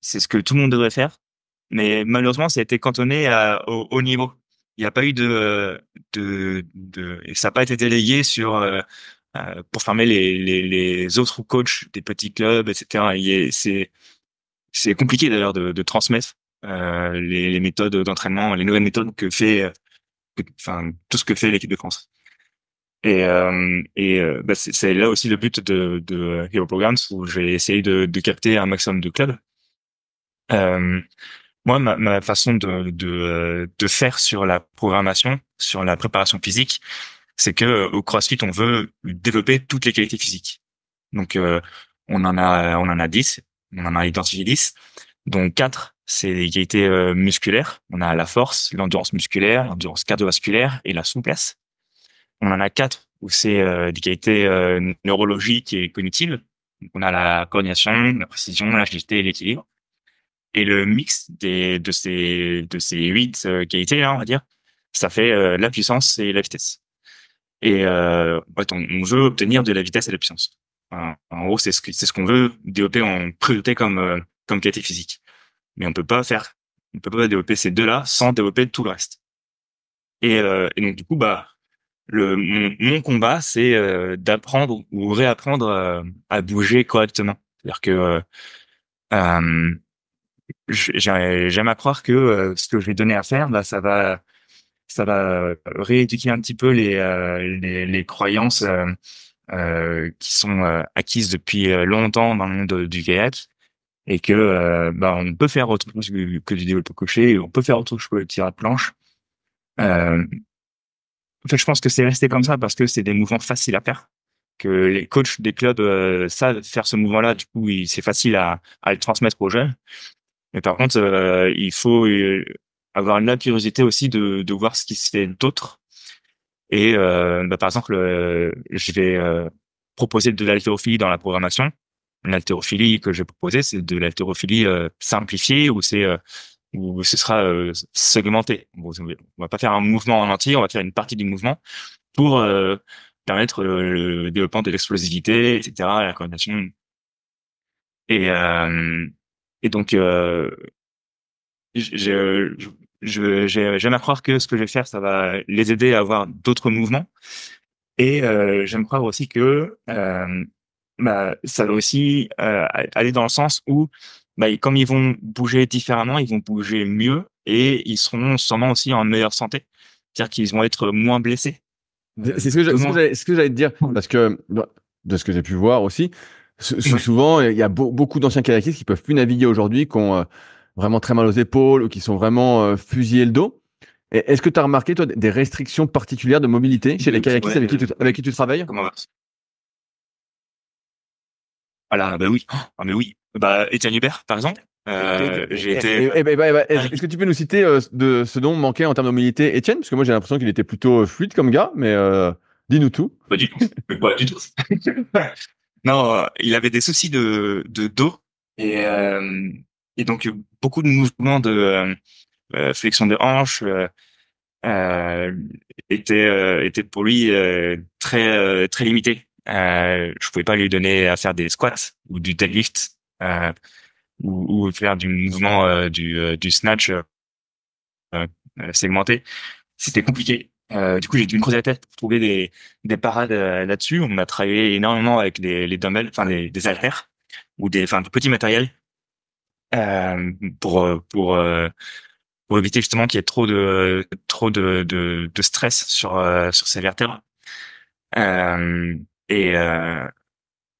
C'est ce que tout le monde devrait faire, mais malheureusement, ça a été cantonné à, au haut niveau. Il n'y a pas eu de de de, ça n'a pas été délégué sur euh, pour former les, les les autres coachs des petits clubs, et cetera. Et c'est c'est compliqué d'ailleurs de, de transmettre euh, les, les méthodes d'entraînement, les nouvelles méthodes que fait enfin tout ce que fait l'équipe de France et euh, et euh, bah, c'est, c'est là aussi le but de de Hero Programming où je vais essayer de, de capter un maximum de clubs. Euh, moi ma, ma façon de de de faire sur la programmation, sur la préparation physique, c'est que au CrossFit on veut développer toutes les qualités physiques. Donc euh, on en a on en a dix, on en a identifié dix. Donc quatre c'est les qualités euh, musculaires. On a la force, l'endurance musculaire, l'endurance cardiovasculaire et la souplesse. On en a quatre où c'est euh, des qualités euh, neurologiques et cognitives. Donc, on a la coordination, la précision, l'agilité et l'équilibre. Et le mix des, de ces de ces huit euh, qualités là, on va dire, ça fait euh, la puissance et la vitesse. Et euh, en fait, on, on veut obtenir de la vitesse et de la puissance. Enfin, en gros, c'est ce que, c'est ce qu'on veut développer en priorité comme euh, comme qualité physique. mais on peut pas faire, on peut pas développer ces deux-là sans développer tout le reste. Et, euh, et donc du coup, bah, le mon, mon combat, c'est euh, d'apprendre ou réapprendre euh, à bouger correctement. C'est-à-dire que euh, euh, j'aime à croire que euh, ce que je vais donner à faire, bah, ça va, ça va rééduquer un petit peu les euh, les, les croyances euh, euh, qui sont euh, acquises depuis longtemps dans le monde du kayak, et que euh, bah, on peut faire autre chose que du développé couché, on peut faire autre chose que le tir à planche. Euh, en fait, je pense que c'est resté comme ça parce que c'est des mouvements faciles à faire, que les coachs des clubs euh, savent faire ce mouvement-là. Du coup, il, c'est facile à, à le transmettre aux jeunes. Mais par contre, euh, il faut euh, avoir la curiosité aussi de, de voir ce qui se fait d'autre. Et euh, bah, par exemple, euh, je vais euh, proposer de l'haltérophilie dans la programmation. L'haltérophilie que je vais proposer, c'est de l'haltérophilie euh, simplifiée, où c'est euh, où ce sera euh, segmenté. Bon, on va pas faire un mouvement en entier, on va faire une partie du mouvement pour euh, permettre le, le développement de l'explosivité, et cetera, la coordination. Et euh, et donc euh, je je j'aime à croire que ce que je vais faire, ça va les aider à avoir d'autres mouvements. Et euh, j'aime croire aussi que euh, bah, ça va aussi euh, aller dans le sens où bah, comme ils vont bouger différemment, ils vont bouger mieux et ils seront sûrement aussi en meilleure santé. C'est-à-dire qu'ils vont être moins blessés. C'est ce que, Comment... ce que j'allais te dire, parce que de ce que j'ai pu voir aussi, souvent, il y a beaucoup d'anciens kayakistes qui peuvent plus naviguer aujourd'hui, qui ont vraiment très mal aux épaules ou qui sont vraiment fusillés le dos. Est-ce que tu as remarqué, toi, des restrictions particulières de mobilité chez les kayakistes ouais, avec, qui tu, avec qui tu travailles? Comment va Voilà, bah oui, ah, mais oui. Bah, Étienne Hubert, par exemple. Euh, j'ai été. Eh, eh, eh, eh, eh, est-ce que tu peux nous citer euh, de ce dont manquait en termes de mobilité Étienne, parce que moi j'ai l'impression qu'il était plutôt fluide comme gars, mais euh, dis-nous tout. Pas du tout. Pas du tout. Non, euh, il avait des soucis de, de dos et euh, et donc beaucoup de mouvements de euh, flexion de hanche euh, euh, étaient euh, étaient pour lui euh, très euh, très limités. Euh, je pouvais pas lui donner à faire des squats ou du deadlift. Euh, Ou, ou faire du mouvement euh, du euh, du snatch euh, euh, segmenté, c'était compliqué. Euh, du coup, j'ai dû me creuser la tête pour trouver des des parades euh, là-dessus. On a travaillé énormément avec les les dumbbells, enfin des des haltères ou des enfin du petit matériel euh, pour pour euh, pour éviter justement qu'il y ait trop de trop de de, de stress sur euh, sur ces vertèbres euh, et euh,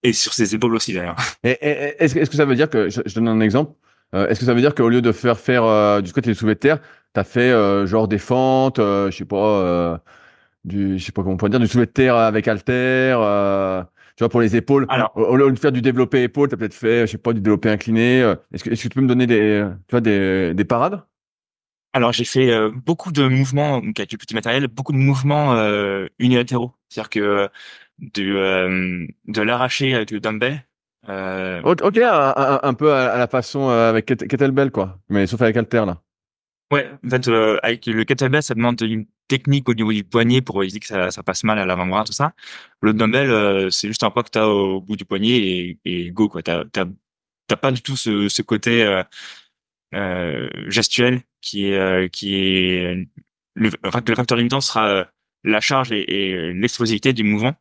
Et sur ses épaules aussi, d'ailleurs. Et, et, est-ce, est-ce que ça veut dire que, je, je donne un exemple, euh, est-ce que ça veut dire qu'au lieu de faire faire euh, du squat et du soulevé de terre, t'as fait euh, genre des fentes, euh, je sais pas, euh, du, je sais pas comment on pourrait dire, du soulevé de terre avec haltère, euh, tu vois, pour les épaules. Alors, au, au lieu de faire du développé épaule, t'as peut-être fait, je sais pas, du développé incliné. Euh, est-ce que, est-ce que tu peux me donner des, tu vois, des, des parades? Alors, j'ai fait euh, beaucoup de mouvements, donc avec du petit matériel, beaucoup de mouvements euh, unilatéraux. C'est-à-dire que euh, du euh, de l'arracher avec le dumbbell. Euh... Ok, un, un, un peu à la façon avec kettlebell, quoi. Mais sauf avec haltère, là. Ouais, en fait, euh, avec le kettlebell, ça demande une technique au niveau du poignet pour éviter que ça, ça passe mal à l'avant-bras, tout ça. Le dumbbell, euh, c'est juste un poids que t'as au bout du poignet et, et go, quoi. T'as, t'as, t'as pas du tout ce, ce côté euh, euh, gestuel qui est... Euh, qui est le, enfin, le facteur limitant sera la charge et, et l'explosivité du mouvement.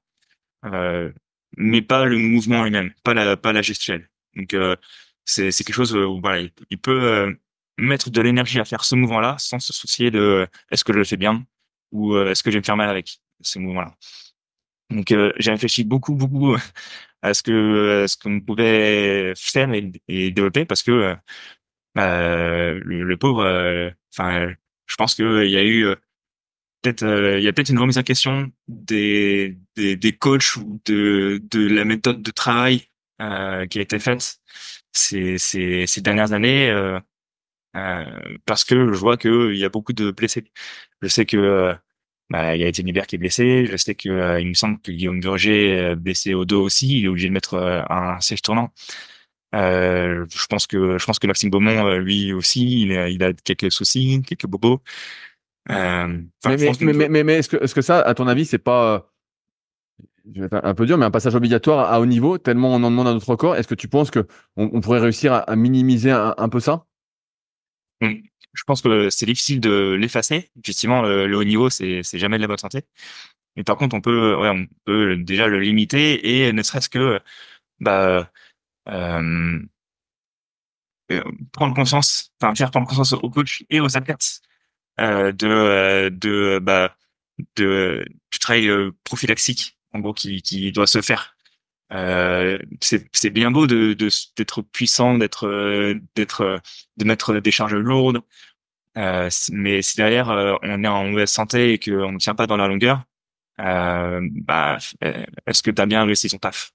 Euh, mais pas le mouvement lui-même, pas la pas la gestuelle. Donc euh, c'est c'est quelque chose où voilà, il, il peut euh, mettre de l'énergie à faire ce mouvement-là sans se soucier de euh, est-ce que je le fais bien ou euh, est-ce que je vais me faire mal avec ce mouvement-là. Donc euh, j'ai réfléchi beaucoup beaucoup à ce que à ce qu'on pouvait faire et, et développer parce que euh, le, le pauvre, enfin euh, je pense que il y a eu euh, peut-être, euh, il y a peut-être une remise en question des, des, des coachs ou de, de la méthode de travail euh, qui a été faite ces, ces, ces dernières années, euh, euh, parce que je vois que il y a beaucoup de blessés. Je sais que euh, bah, il y a Étienne Hubert qui est blessé. Je sais que euh, il me semble que Guillaume Burger est blessé au dos aussi. Il est obligé de mettre euh, un siège tournant. Euh, je pense que je pense que Maxime Beaumont euh, lui aussi, il a, il a quelques soucis, quelques bobos. Euh, mais, mais, mais, mais, mais, mais est-ce que, est-ce que ça, à ton avis, c'est pas, euh, je vais être un peu dur, mais un passage obligatoire à haut niveau, tellement on en demande à notre corps. Est-ce que tu penses que on, on pourrait réussir à, à minimiser un, un peu ça? Je pense que c'est difficile de l'effacer. Effectivement, le, le haut niveau, c'est, c'est jamais de la bonne santé. Mais par contre, on peut, ouais, on peut déjà le limiter et ne serait-ce que bah, euh, prendre conscience, enfin faire prendre conscience aux coachs et aux athlètes euh, de, de, bah, de du travail prophylaxique, en gros, qui, qui doit se faire. Euh, c'est, c'est bien beau de, de, d'être puissant, d'être, d'être, de mettre des charges lourdes, euh, mais si derrière euh, on est en mauvaise santé et qu'on ne tient pas dans la longueur, euh, bah, est-ce que t'as bien réussi ton taf?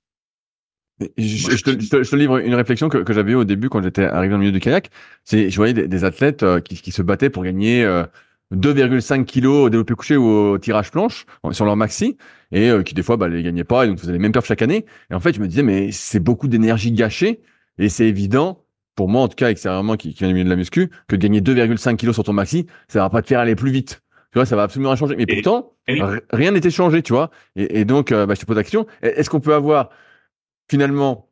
Je, je, te, je, te, je te livre une réflexion que, que j'avais eue au début quand j'étais arrivé dans le milieu du kayak. C'est, je voyais des, des athlètes euh, qui, qui se battaient pour gagner euh, deux virgule cinq kilos au développé couché ou au tirage planche sur leur maxi et euh, qui des fois bah les gagnaient pas et donc faisaient les mêmes perfs chaque année. Et en fait je me disais mais c'est beaucoup d'énergie gâchée et c'est évident pour moi en tout cas extérieurement qui, qui vient du milieu de la muscu que de gagner deux virgule cinq kilos sur ton maxi ça va pas te faire aller plus vite. Tu vois, ça va absolument rien changer. Mais pourtant et, et... rien n'était changé, tu vois. Et, et donc euh, bah, je te pose la question, est-ce qu'on peut avoir finalement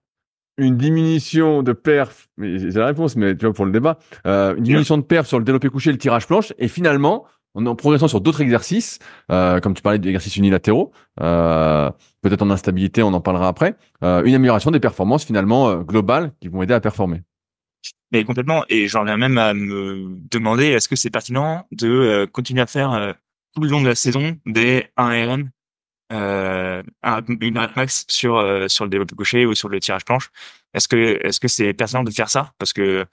une diminution de perf, mais c'est la réponse, mais tu vois, pour le débat, euh, une diminution de perf sur le développé couché et le tirage planche, et finalement, en progressant sur d'autres exercices, euh, comme tu parlais d'exercices unilatéraux, euh, peut-être en instabilité, on en parlera après, euh, une amélioration des performances finalement euh, globales qui vont aider à performer. Mais complètement, et j'en viens même à me demander, est-ce que c'est pertinent de euh, continuer à faire euh, tout le long de la saison des un R M Euh, une rep max sur euh, sur le développé couché ou sur le tirage planche. Est-ce que est-ce que c'est pertinent de faire ça parce que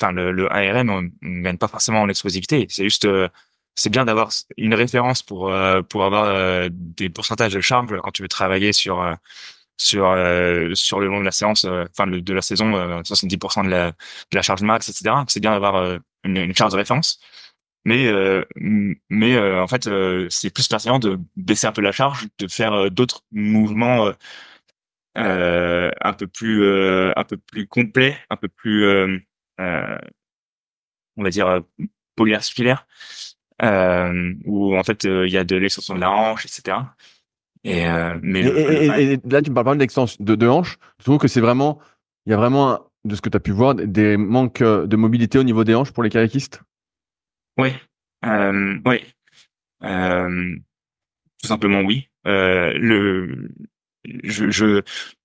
enfin le, le A R M on, on gagne pas forcément en explosivité. C'est juste euh, c'est bien d'avoir une référence pour euh, pour avoir euh, des pourcentages de charge quand tu veux travailler sur euh, sur euh, sur le long de la séance enfin euh, de la saison euh, soixante-dix pour cent de la de la charge max et cetera. C'est bien d'avoir euh, une, une charge de référence. Mais euh, mais euh, en fait euh, c'est plus pertinent de baisser un peu la charge, de faire euh, d'autres mouvements euh, euh, un peu plus euh, un peu plus complets, un peu plus euh, euh, on va dire euh, polyarticulaires euh, où en fait il euh, y a de l'extension de la hanche, et cetera. Et euh, mais et, et, le... et, et là tu me parles pas d'extension de, de hanche. Je trouve que c'est vraiment il y a vraiment un, de ce que tu as pu voir des manques de mobilité au niveau des hanches pour les kayakistes. Oui, euh, oui, euh, tout simplement oui. Euh, le, je, je,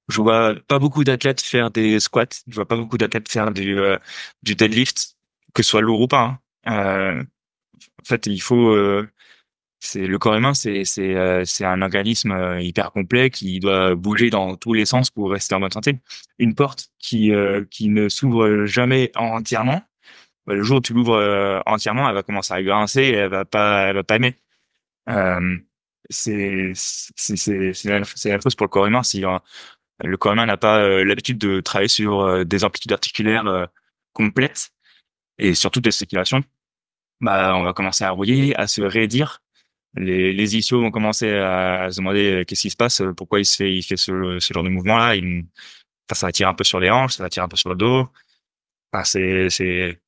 je vois pas beaucoup d'athlètes faire des squats. Je vois pas beaucoup d'athlètes faire du, euh, du deadlift, que ce soit lourd ou pas. Hein. Euh, en fait, il faut, euh, c'est le corps humain, c'est, c'est, euh, c'est un organisme hyper complet qui doit bouger dans tous les sens pour rester en bonne santé. Une porte qui, euh, qui ne s'ouvre jamais entièrement. Le jour où tu l'ouvres euh, entièrement, elle va commencer à grincer et elle va pas, elle va pas aimer. Euh, c'est, c'est, c'est, c'est la, c'est la chose pour le corps humain. Si euh, le corps humain n'a pas euh, l'habitude de travailler sur euh, des amplitudes articulaires euh, complètes et surtout des circulations, bah, on va commencer à rouiller, à se raidir. Les, les ischios vont commencer à, à se demander euh, qu'est-ce qui se passe, euh, pourquoi il se fait, il fait ce, ce genre de mouvement-là. Il, enfin, ça va tirer un peu sur les hanches, ça va tirer un peu sur le dos. Enfin, c'est, c'est,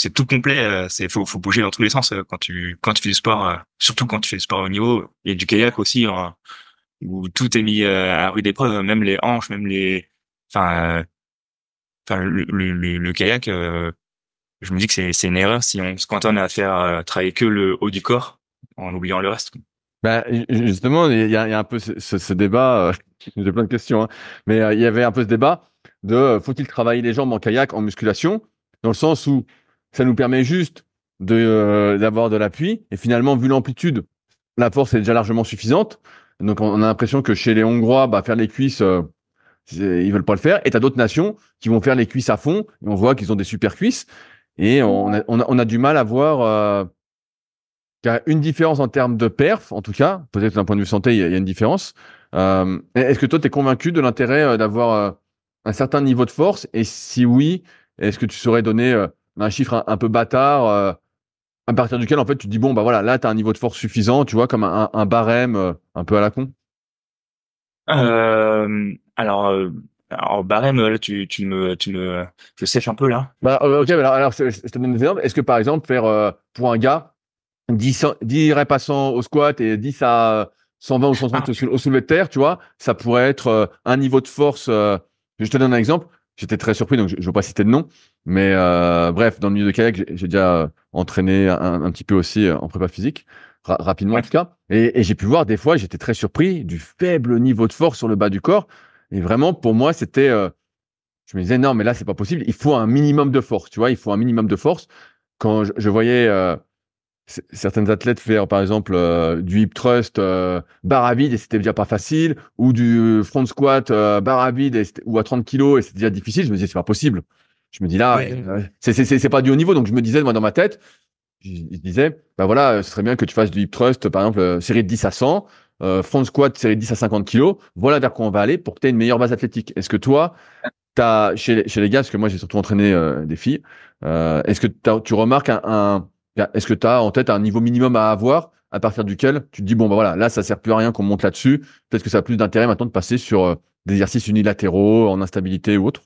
c'est tout complet, c'est faut faut bouger dans tous les sens quand tu quand tu fais du sport, surtout quand tu fais du sport au niveau et du kayak aussi hein, où tout est mis à rude épreuve, même les hanches, même les enfin enfin le, le, le kayak, je me dis que c'est c'est une erreur si on se cantonne à faire travailler que le haut du corps en oubliant le reste. Bah justement, il y a, il y a un peu ce, ce, ce débat, j'ai plein de questions hein, mais il y avait un peu ce débat de faut-il travailler les jambes en kayak en musculation dans le sens où ça nous permet juste de, euh, d'avoir de l'appui. Et finalement, vu l'amplitude, la force est déjà largement suffisante. Donc, on a l'impression que chez les Hongrois, bah, faire les cuisses, euh, ils veulent pas le faire. Et t'as d'autres nations qui vont faire les cuisses à fond. Et on voit qu'ils ont des super cuisses. Et on a, on a, on a du mal à voir, euh, une différence en termes de perf, en tout cas. Peut-être d'un point de vue santé, il y, y a une différence. Euh, est-ce que toi, t'es convaincu de l'intérêt euh, d'avoir euh, un certain niveau de force? Et si oui, est-ce que tu saurais donner, euh, un chiffre un, un peu bâtard, euh, à partir duquel, en fait, tu te dis, bon, bah voilà, là, t'as un niveau de force suffisant, tu vois, comme un, un barème euh, un peu à la con. Euh, alors, euh, alors, barème, là, tu, tu me, tu me, je sèche un peu, là. Bah, ok, alors, alors je, je te donne des exemples. Est-ce que, par exemple, faire, euh, pour un gars, dix, dix reps à cent au squat et dix à cent vingt ou cent trente ah. au, sou, au soulevé de terre, tu vois, ça pourrait être euh, un niveau de force, euh, je te donne un exemple. j'étais très surpris, donc je ne veux pas citer de nom. Mais euh, bref, dans le milieu de kayak, j'ai déjà entraîné un, un petit peu aussi en prépa physique, ra rapidement ouais. en tout cas. Et, et j'ai pu voir des fois, j'étais très surpris du faible niveau de force sur le bas du corps. Et vraiment, pour moi, c'était… Euh, je me disais, non, mais là, c'est pas possible. Il faut un minimum de force, tu vois. Il faut un minimum de force. Quand je, je voyais… Euh, certaines athlètes faire, par exemple, euh, du hip thrust euh, barre à vide et c'était déjà pas facile, ou du front squat euh, barre à vide et ou à trente kilos et c'était déjà difficile. Je me disais, c'est pas possible. Je me dis là, ouais. euh, c'est pas du haut niveau. Donc, je me disais, moi, dans ma tête, je, je disais, ben bah voilà, ce serait bien que tu fasses du hip thrust, par exemple, euh, série de dix à cent, euh, front squat, série de dix à cinquante kilos. Voilà vers quoi on va aller pour que tu aies une meilleure base athlétique. Est-ce que toi, t'as, chez, chez les gars, parce que moi, j'ai surtout entraîné euh, des filles, euh, est-ce que tu remarques un, un est-ce que tu as en tête un niveau minimum à avoir à partir duquel tu te dis, bon, bah voilà, là, ça ne sert plus à rien qu'on monte là-dessus. Peut-être que ça a plus d'intérêt maintenant de passer sur euh, des exercices unilatéraux, en instabilité ou autre.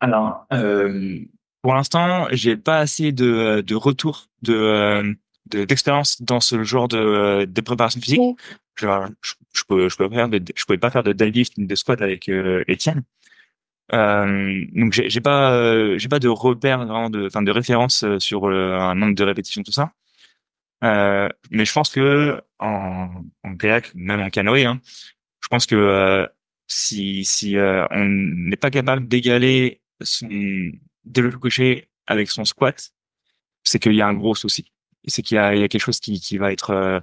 Alors, euh, pour l'instant, je n'ai pas assez de, de retour d'expérience de, de, dans ce genre de, de préparation physique. Je ne je, je pouvais, je pouvais, je pouvais pas faire de deadlift ni de squat avec euh, Étienne. Euh, donc j'ai j'ai pas euh, j'ai pas de repère vraiment de enfin de référence sur le, un nombre de répétitions tout ça euh, mais je pense que en en kayak, même en canoë hein, je pense que euh, si si euh, on n'est pas capable d'égaler son développé couché avec son squat, c'est qu'il y a un gros souci, c'est qu'il y a il y a quelque chose qui qui va être euh,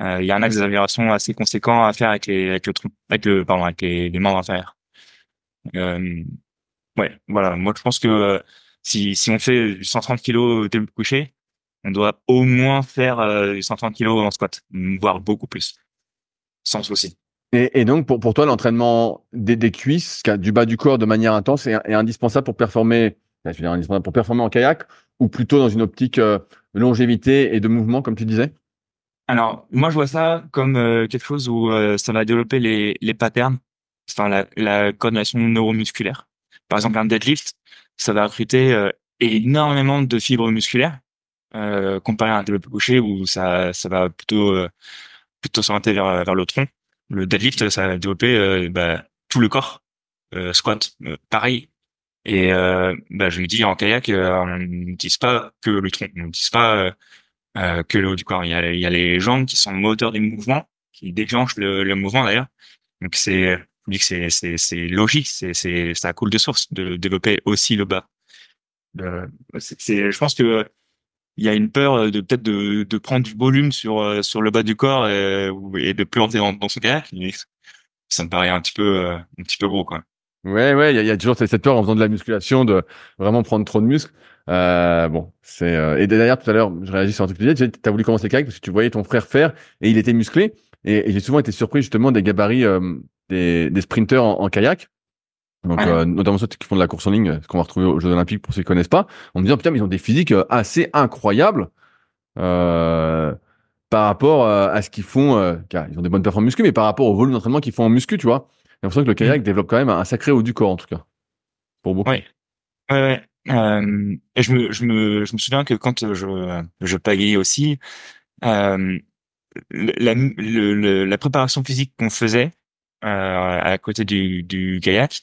euh, il y a un axe d'amélioration assez conséquent à faire avec les avec le avec le pardon avec les, les membres inférieurs. Euh, ouais, voilà. Moi, je pense que euh, si si on fait cent trente kilos développé couché, on doit au moins faire euh, cent trente kilos en squat, voire beaucoup plus, sans souci. Et, et donc, pour pour toi, l'entraînement des des cuisses, du bas du corps, de manière intense, est, est indispensable pour performer. Je veux dire indispensable pour performer en kayak, ou plutôt dans une optique euh, de longévité et de mouvement, comme tu disais. Alors, moi, je vois ça comme euh, quelque chose où euh, ça va développer les les patterns. Enfin, la, la coordination neuromusculaire. Par exemple, un deadlift, ça va recruter euh, énormément de fibres musculaires euh, comparé à un développé couché où ça, ça va plutôt euh, plutôt s'orienter vers vers le tronc. Le deadlift, ça va développer euh, bah, tout le corps. Euh, squat, euh, pareil. Et euh, bah, je me dis en kayak, euh, on n'utilise pas que le tronc, on n'utilise pas euh, que le haut du corps. Il y a, il y a les jambes qui sont moteurs des mouvements, qui déclenchent le, le mouvement d'ailleurs. Donc c'est Je dis que c'est c'est logique, c'est c'est ça coule de source de développer aussi le bas. Euh, c'est je pense que il y a une peur de peut-être de de prendre du volume sur sur le bas du corps et, et de planter dans, dans son kayak. Ça me paraît un petit peu un petit peu gros quoi. Ouais ouais, il y a, y a toujours cette peur en faisant de la musculation de vraiment prendre trop de muscles. Euh, bon, c'est euh... et d'ailleurs tout à l'heure je réagis sur un truc que tu disais. T'as voulu commencer le kayak parce que tu voyais ton frère faire et il était musclé et, et j'ai souvent été surpris justement des gabarits. Euh, Des, des sprinteurs en, en kayak, donc ouais. euh, notamment ceux qui font de la course en ligne, ce qu'on va retrouver aux Jeux Olympiques pour ceux qui connaissent pas. On me dit putain mais ils ont des physiques assez incroyables euh, par rapport euh, à ce qu'ils font. Euh, car ils ont des bonnes performances muscu, mais par rapport au volume d'entraînement qu'ils font en muscu, tu vois. J'ai l'impression que le kayak mmh. développe quand même un sacré haut du corps en tout cas. Pour beaucoup. Ouais. Ouais. ouais. Euh, et je me je me je me souviens que quand je je pagayais aussi euh, la, le, le, la préparation physique qu'on faisait. Euh, à côté du, du kayak,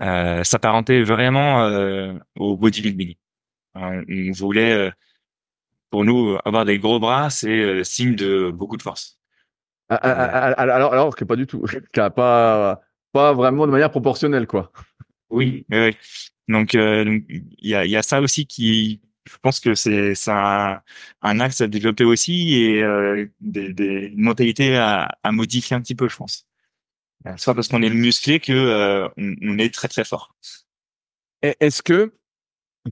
euh, s'apparentait vraiment euh, au bodybuilding. Alors, on voulait, euh, pour nous, avoir des gros bras, c'est euh, signe de beaucoup de force. Ah, ah, euh, alors, alors que pas du tout, pas, pas vraiment de manière proportionnelle, quoi. Oui, oui. Donc, il euh, y, a, y a ça aussi qui, je pense que c'est un, un axe à développer aussi et euh, des, des mentalités à, à modifier un petit peu, je pense. C'est pas parce qu'on est musclé que euh, on, on est très très fort. Est-ce que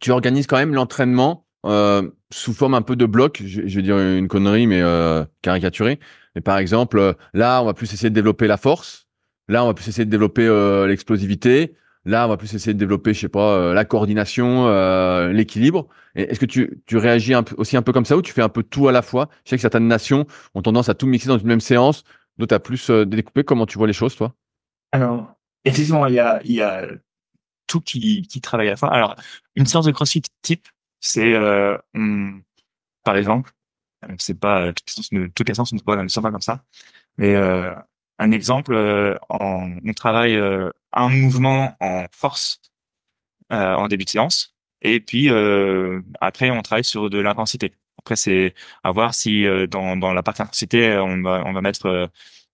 tu organises quand même l'entraînement euh, sous forme un peu de bloc, je, je vais dire une connerie mais euh, caricaturée. Mais par exemple, là on va plus essayer de développer la force, là on va plus essayer de développer euh, l'explosivité, là on va plus essayer de développer, je sais pas, euh, la coordination, euh, l'équilibre. Est-ce que tu tu réagis un, aussi un peu comme ça ou tu fais un peu tout à la fois? Je sais que certaines nations ont tendance à tout mixer dans une même séance. Donc, tu as plus euh, découpé. Comment tu vois les choses, toi? Alors, effectivement, il y a, il y a tout qui, qui travaille à la fois. Alors, une séance de CrossFit type, c'est, euh, par exemple, c'est pas toutes les séances, on ne peut pas faire comme ça, mais euh, un exemple, euh, en, on travaille euh, un mouvement en force euh, en début de séance, et puis euh, après on travaille sur de l'intensité. Après, c'est à voir si euh, dans, dans la partie intensité, on va, on va mettre euh,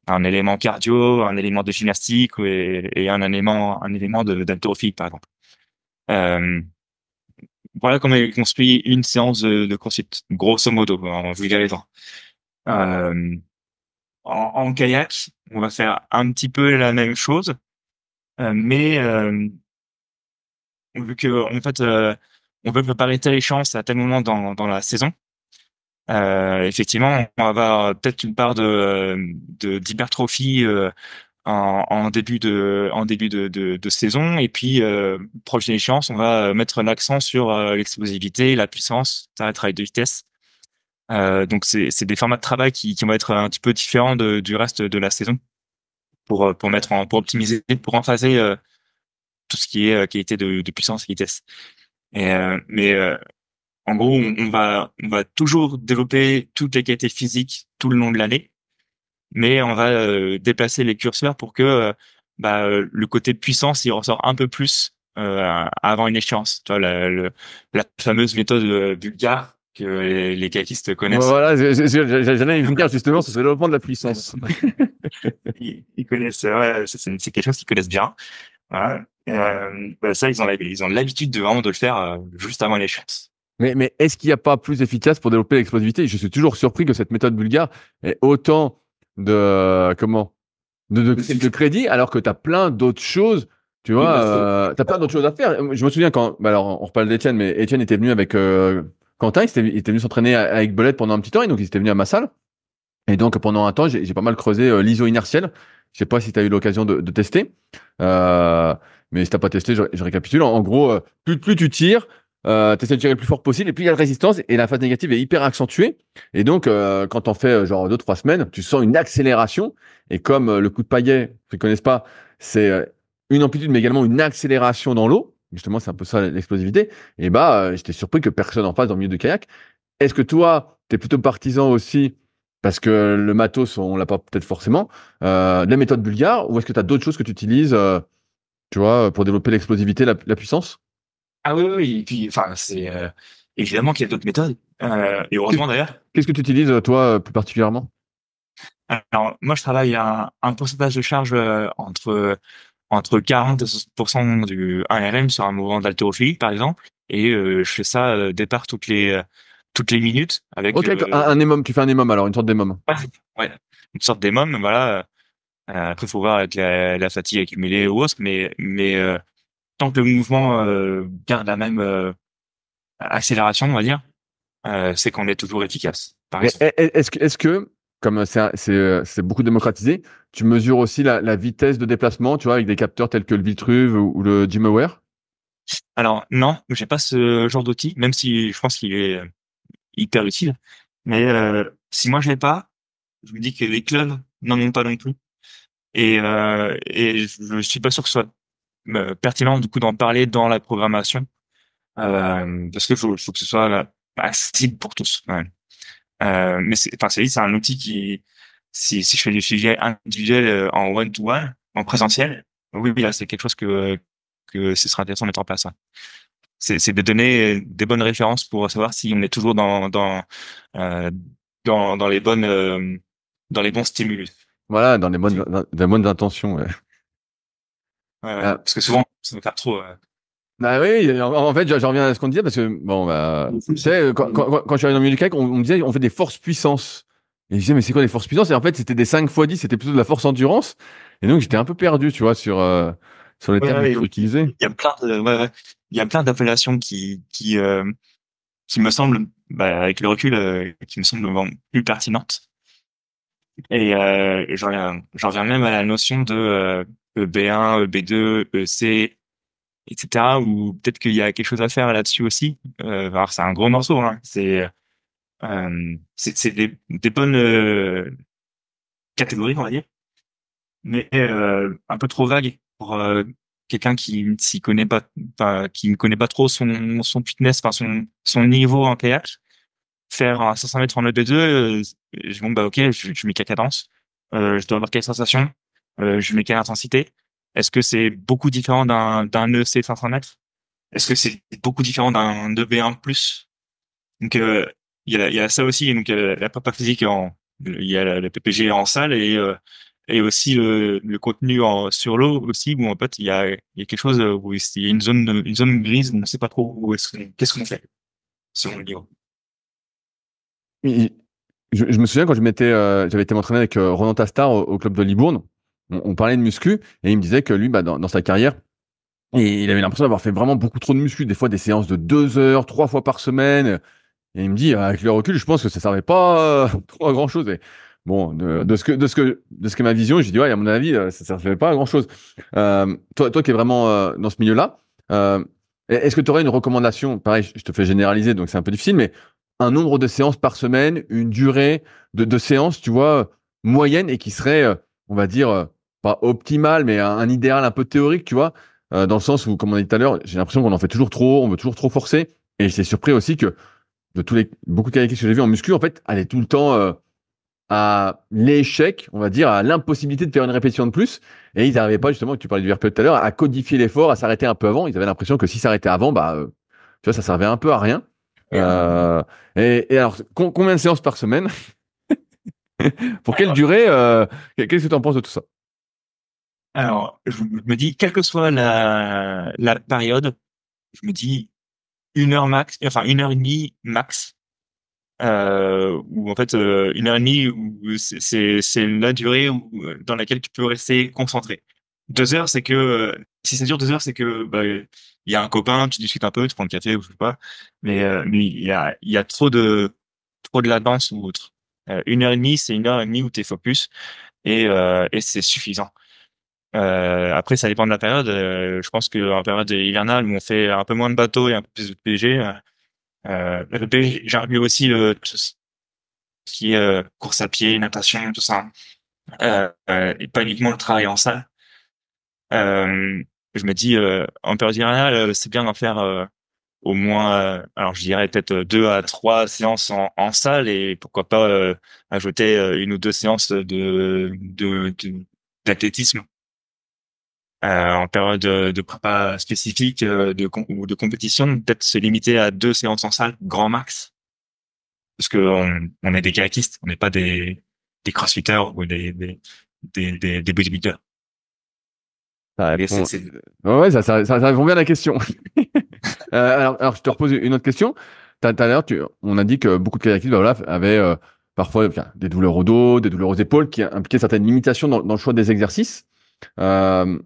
un élément cardio, un élément de gymnastique et, et un élément, un élément d'haltérophilie, par exemple. Euh, voilà comment est construit une séance de, de crossfit, grosso modo, en vulgarisant. Euh, en, en kayak, on va faire un petit peu la même chose, euh, mais euh, vu que en fait, euh, on veut préparer telle échéance à tel moment dans, dans la saison. Euh, effectivement, on va avoir peut-être une part de, de d'hypertrophie euh, en, en début de en début de, de, de saison, et puis euh, prochaine échéance, on va mettre l'accent sur euh, l'explosivité, la puissance, le travail de vitesse. Euh, donc c'est c'est des formats de travail qui qui vont être un petit peu différents de, du reste de la saison pour pour mettre en, pour optimiser, pour emphaser euh, tout ce qui est euh, qualité de, de puissance et vitesse. Et euh, mais euh, en gros, on va, on va toujours développer toutes les qualités physiques tout le long de l'année, mais on va euh, déplacer les curseurs pour que euh, bah, le côté puissance il ressort un peu plus euh, avant une échéance. Tu vois, la, le, la fameuse méthode bulgare que les, les kayakistes connaissent. Voilà, j'allais vous dire justement sur le développement de la puissance. ils, ils connaissent, ouais, c'est quelque chose qu'ils connaissent bien. Voilà. Euh, bah ça, ils ont, ils ont l'habitude de vraiment de le faire euh, juste avant l'échéance. Mais, mais est-ce qu'il n'y a pas plus efficace pour développer l'explosivité? Je suis toujours surpris que cette méthode bulgare ait autant de, comment, de, de, de crédit, alors que tu as plein d'autres choses, tu vois, euh, tu as plein d'autres choses à faire. Je me souviens quand, bah alors on reparle d'Étienne, mais Étienne était venu avec euh, Quentin, il était, il était venu s'entraîner avec Belette pendant un petit temps, et donc il était venu à ma salle. Et donc pendant un temps, j'ai, j'ai pas mal creusé euh, l'iso inertiel. Je sais pas si tu as eu l'occasion de, de tester, euh, mais si tu n'as pas testé, je, je récapitule. En, en gros, euh, plus, plus tu tires, Euh, tu essaies de tirer le plus fort possible, et puis il y a la résistance, et la phase négative est hyper accentuée, et donc euh, quand t'en fais euh, genre deux trois semaines, tu sens une accélération, et comme euh, le coup de pagaie, ceux qui connaissent pas, c'est euh, une amplitude mais également une accélération dans l'eau, justement c'est un peu ça l'explosivité, et bah euh, j'étais surpris que personne en fasse dans le milieu de kayak. Est-ce que toi t'es plutôt partisan aussi, parce que le matos on l'a pas peut-être forcément, euh, de la méthode bulgare, ou est-ce que t'as d'autres choses que tu utilises euh, tu vois, pour développer l'explosivité, la, la puissance? Ah oui, oui, et puis, enfin, c'est euh, évidemment qu'il y a d'autres méthodes, euh, et heureusement d'ailleurs. Qu'est-ce que tu utilises, toi, plus particulièrement? Alors, moi, je travaille à un pourcentage de charge euh, entre entre quarante et soixante pour cent du un R M sur un mouvement d'haltérophilie, par exemple, et euh, je fais ça euh, départ toutes les euh, toutes les minutes avec. Ok, euh, un, un émum, tu fais un émum alors, une sorte d'émum. Ouais, ouais, une sorte d'émum, voilà. Euh, après, faut voir avec la, la fatigue accumulée ou autre, mais mais euh, tant que le mouvement euh, garde la même euh, accélération, on va dire, euh, c'est qu'on est toujours efficace. Est-ce que, est-ce que, comme c'est, c'est, c'est beaucoup démocratisé, tu mesures aussi la, la vitesse de déplacement, tu vois, avec des capteurs tels que le Viltruve ou, ou le GymAware? Alors non, j'ai pas ce genre d'outil, même si je pense qu'il est hyper utile. Mais euh, si moi je l'ai pas, je me dis que les clubs n'en ont pas non plus, et euh, et je suis pas sûr que ce soit pertinent du coup d'en parler dans la programmation, euh, parce que faut, faut que ce soit accessible pour tous. Ouais. Euh, mais c'est, enfin c'est, c'est un outil qui, si, si je fais du sujet individuel en one to one, en présentiel, oui, là c'est quelque chose que que ce sera intéressant de mettre en place. Ouais. C'est, c'est de donner des bonnes références pour savoir si on est toujours dans dans euh, dans, dans les bonnes euh, dans les bons stimulus. Voilà, dans les bonnes dans les bonnes intentions. Ouais. Ouais, ouais, ah. Parce que souvent, ça me tape trop. Euh... Ah oui, en, en fait, j'en reviens à ce qu'on disait, parce que, bon, bah, tu sais, quand, quand, quand je suis arrivé dans le milieu du kayak, on, on me disait, on fait des forces puissances. Et je disais, mais c'est quoi des forces puissances? Et en fait, c'était des cinq fois dix, c'était plutôt de la force endurance. Et donc, j'étais un peu perdu, tu vois, sur, euh, sur les ouais, termes ouais, ouais, utilisés. Il y a plein de, ouais, ouais. Il y a plein d'appellations qui, qui, euh, qui me semblent, bah, avec le recul, euh, qui me semblent vraiment plus pertinentes. Et, euh, j'en reviens, j'en reviens même à la notion de, euh, E B un, E B deux, E C, et cetera. Ou peut-être qu'il y a quelque chose à faire là-dessus aussi. Euh, alors c'est un gros morceau. Hein. C'est, euh, c'est c'est des, des bonnes euh, catégories, on va dire, mais euh, un peu trop vague pour euh, quelqu'un qui s'y connaît pas, pas, qui ne connaît pas trop son son fitness, enfin son son niveau en kayak. Faire un cinq cents mètres en E B deux, euh, bon bah ok, je, je mets qu'à cadence. euh, je dois avoir quelle sensation, euh, je mets quelle intensité. Est-ce que c'est beaucoup différent d'un d'un E C cinq cents mètres? Est-ce que c'est beaucoup différent d'un E B un plus? Donc euh, il y a il y a ça aussi. Donc euh, la prépa physique, en il y a la, la P P G en salle, et euh, et aussi le, le contenu en, sur l'eau aussi, où en fait il y a il y a quelque chose où il y a une zone de, une zone grise, on ne sait pas trop où est-ce qu'est-ce qu'on fait selon le niveau. Je, je me souviens quand je m'étais, euh, j'avais été m'entraîner avec euh, Ronan Tastard au, au club de Libourne. On, on parlait de muscu et il me disait que lui, bah, dans, dans sa carrière, et il avait l'impression d'avoir fait vraiment beaucoup trop de muscu, des fois des séances de deux heures, trois fois par semaine. Et il me dit, avec le recul, je pense que ça servait pas euh, trop à grand chose. Et bon, de, de ce que, de ce que, de ce que ma vision, j'ai dit ouais, à mon avis, ça servait pas à grand chose. Euh, toi, toi qui es vraiment euh, dans ce milieu-là, euh, est-ce que tu aurais une recommandation? Pareil, je te fais généraliser, donc c'est un peu difficile, mais un nombre de séances par semaine, une durée de, de séances, tu vois, moyenne, et qui serait, on va dire, pas optimale, mais un, un idéal un peu théorique, tu vois, euh, dans le sens où, comme on a dit tout à l'heure, j'ai l'impression qu'on en fait toujours trop, on veut toujours trop forcer. Et j'étais surpris aussi que de tous les, beaucoup de qualités que j'ai vu en muscu, en fait, aller tout le temps euh, à l'échec, on va dire, à l'impossibilité de faire une répétition de plus. Et ils n'arrivaient pas, justement, tu parlais du R P E tout à l'heure, à codifier l'effort, à s'arrêter un peu avant. Ils avaient l'impression que s'ils s'arrêtaient avant, bah, euh, tu vois, ça servait un peu à rien. Euh, et, et alors, con, combien de séances par semaine? Pour quelle alors, durée euh, qu'est-ce que tu en penses de tout ça? Alors, je me dis, quelle que soit la, la période, je me dis une heure max, enfin une heure et demie max, euh, ou en fait euh, une heure et demie, où c'est, c'est, c'est la durée où, dans laquelle tu peux rester concentré. Deux heures, c'est que euh, si ça dure deux heures, c'est que bah, il y a un copain, tu discutes un peu, tu prends le café ou je sais pas, mais euh, mais il y a il y a trop de trop de latence ou autre. Euh, une heure et demie, c'est une heure et demie où t'es focus, et euh, et c'est suffisant. Euh, après, ça dépend de la période. Euh, je pense que en période hivernale où on fait un peu moins de bateau et un peu plus de P G, euh, le P G, j'ai revu aussi le tout ce qui est euh, course à pied, natation, tout ça, euh, euh, et pas uniquement le travail en salle. Euh, je me dis euh, en période hivernale, c'est bien d'en faire euh, au moins euh, alors je dirais peut-être deux à trois séances en, en salle, et pourquoi pas euh, ajouter une ou deux séances de, de, de d'athlétisme euh, en période de prépa spécifique de ou de compétition, peut-être se limiter à deux séances en salle grand max, parce que on, on est des kayakistes, on n'est pas des des crossfitters ou des des des des, des bodybuilders. Ça répond... c'est, c'est... Ouais, ça, ça, ça, ça répond bien à la question. euh, alors, alors, je te repose une autre question. Tout à l'heure, on a dit que beaucoup de kayakistes bah, voilà, avaient euh, parfois des douleurs au dos, des douleurs aux épaules, qui impliquaient certaines limitations dans, dans le choix des exercices. Euh,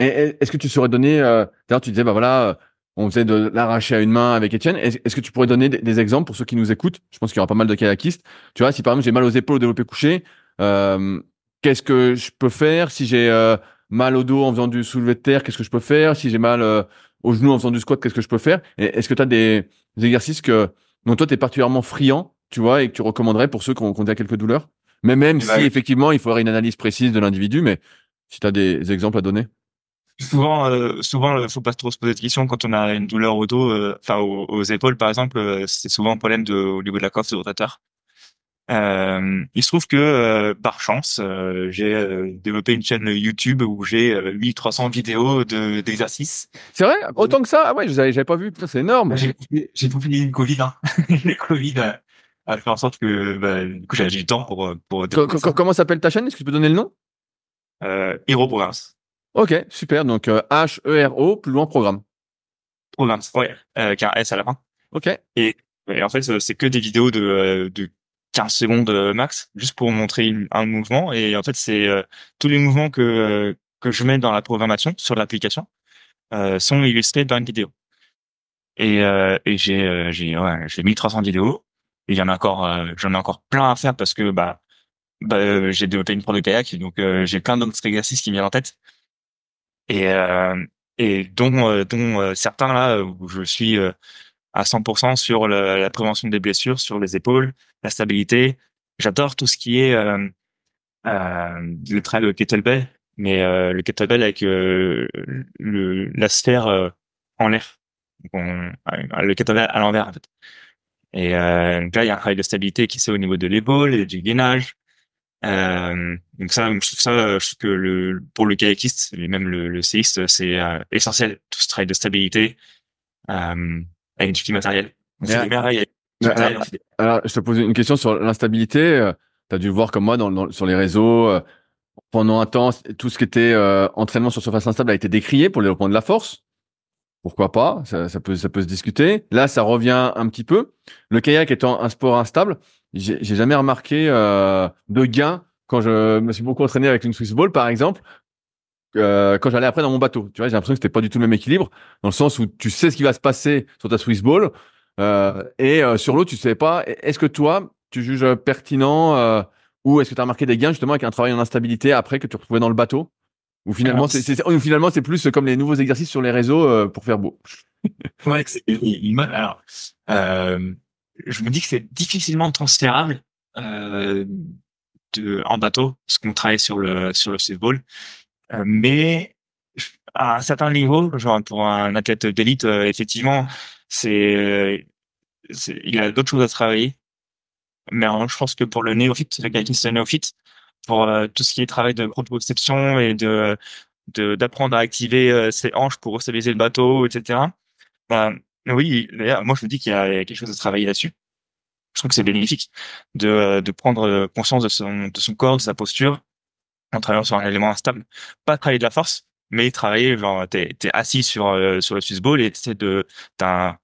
et, est-ce que tu saurais donner... Euh, d'ailleurs, tu disais, bah, voilà, on faisait de l'arraché à une main avec Étienne. Est-ce, est-ce que tu pourrais donner des, des exemples pour ceux qui nous écoutent? Je pense qu'il y aura pas mal de kayakistes. Tu vois, si par exemple, j'ai mal aux épaules au développé couché, euh, qu'est-ce que je peux faire? Si j'ai... Euh, mal au dos en faisant du soulevé de terre, qu'est-ce que je peux faire? Si j'ai mal euh, au genou en faisant du squat, qu'est-ce que je peux faire? Et est-ce que tu as des, des exercices que, dont toi, tu es particulièrement friand, tu vois, et que tu recommanderais pour ceux qui ont, qui ont déjà quelques douleurs? Mais même bah, si, oui. Effectivement, il faudrait une analyse précise de l'individu, mais si tu as des exemples à donner. Souvent, euh, souvent, il faut pas trop se poser de questions quand on a une douleur au dos, enfin, euh, aux, aux épaules, par exemple, euh, c'est souvent un problème de, au niveau de la coiffe de rotateur. Euh, il se trouve que euh, par chance euh, j'ai euh, développé une chaîne YouTube où j'ai euh, mille trois cents vidéos de, d'exercices. C'est vrai? Autant que ça? Ah ouais, je n'avais j'avais pas vu, c'est énorme. J'ai, j'ai tout fini le Covid, hein. Le Covid a, a fait en sorte que bah, du coup, j'ai, j'ai le temps pour... pour Comment s'appelle ta chaîne? Est-ce que tu peux donner le nom? euh, Hero Programmes. Ok, super, donc euh, H E R O, plus loin, Programme. Programmes, ouais, avec un S à la fin. Ok. Et, et en fait, c'est que des vidéos de... de quinze secondes max, juste pour montrer une, un mouvement. Et en fait, c'est euh, tous les mouvements que euh, que je mets dans la programmation sur l'application euh, sont illustrés dans une vidéo. Et, euh, et j'ai euh, j'ai ouais, j'ai mille trois cents vidéos. Et il y en a encore, euh, j'en ai encore plein à faire parce que bah bah j'ai développé une pro de kayak, donc euh, j'ai plein d'autres exercices qui me viennent en tête. Et euh, et dont euh, dont euh, certains là où je suis euh, à cent pour cent sur le, la prévention des blessures, sur les épaules, la stabilité. J'adore tout ce qui est euh, euh, le travail de kettlebell, mais euh, le kettlebell avec euh, le, la sphère euh, en l'air. Donc on, le kettlebell à l'envers, en fait. Et euh, là, il y a un travail de stabilité qui se fait au niveau de l'épaule et du gainage. Euh, donc ça, je trouve ça, je trouve que le, pour le kayakiste et même le, le séiste, c'est euh, essentiel, tout ce travail de stabilité euh, avec du petit matériel. On fait des merveilles avec du alors, matériel, on fait des... alors, je te pose une question sur l'instabilité. Tu as dû le voir comme moi dans, dans, sur les réseaux. Euh, pendant un temps, tout ce qui était euh, entraînement sur surface instable a été décrié pour le développement de la force. Pourquoi pas, ça, ça, peut, ça peut se discuter. Là, ça revient un petit peu. Le kayak étant un sport instable, j'ai, j'ai jamais remarqué euh, de gain quand je me suis beaucoup entraîné avec une Swiss ball, par exemple, euh, quand j'allais après dans mon bateau. Tu vois, j'ai l'impression que c'était pas du tout le même équilibre, dans le sens où tu sais ce qui va se passer sur ta Swiss ball euh, et euh, sur l'eau, tu sais pas. Est-ce que toi, tu juges pertinent euh, ou est-ce que tu as remarqué des gains justement avec un travail en instabilité après que tu retrouvais dans le bateau? Ou finalement, c'est, c'est, c'est, finalement, c'est plus comme les nouveaux exercices sur les réseaux euh, pour faire beau. Ouais, c'est, alors, euh, je me dis que c'est difficilement transférable euh, de, en bateau, ce qu'on travaille sur le sur le surfboard. Euh, mais à un certain niveau, genre pour un athlète d'élite, euh, effectivement, c'est, euh, c'est il a d'autres choses à travailler. Mais alors, je pense que pour le néophyte, le kayakiste néophyte, pour euh, tout ce qui est travail de proprioception et de, de d'apprendre à activer euh, ses hanches pour stabiliser le bateau, et cetera. Ben, oui, moi je me dis qu'il y a, il y a quelque chose à travailler là-dessus. Je trouve que c'est bénéfique de de prendre conscience de son de son corps, de sa posture, en travaillant sur un élément instable. Pas travailler de la force, mais travailler genre t'es t'es assis sur euh, sur le Swiss ball et t'essaies de t'as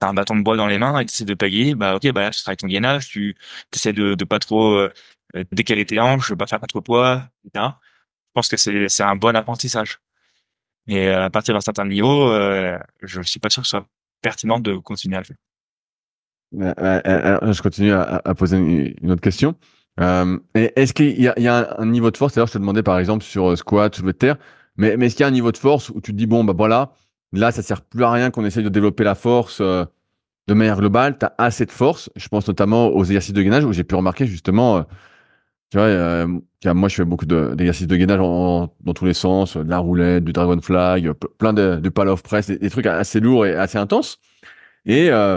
t'as un bâton de bois dans les mains et t'essaies de pagayer. Bah ok, bah là tu travailles ton gainage, tu t'essaies de de pas trop euh, décaler tes hanches, pas faire trop poids, et cetera. Je pense que c'est, c'est un bon apprentissage. Et à partir d'un certain niveau, euh, je ne suis pas sûr que ce soit pertinent de continuer à le faire. Euh, euh, je continue à, à poser une, une autre question. Euh, est-ce qu'il y a, il y a un niveau de force? D'ailleurs, je te demandais par exemple sur squat, soulevé de terre, mais, mais est-ce qu'il y a un niveau de force où tu te dis, bon, bah voilà, là, ça ne sert plus à rien qu'on essaye de développer la force euh, de manière globale, tu as assez de force. Je pense notamment aux exercices de gainage où j'ai pu remarquer justement. Euh, Tu vois, euh, moi, je fais beaucoup de, d'exercices de gainage en, en, dans tous les sens, de la roulette, du dragon flag, plein de, de pal-off press, des, des trucs assez lourds et assez intenses. Et euh,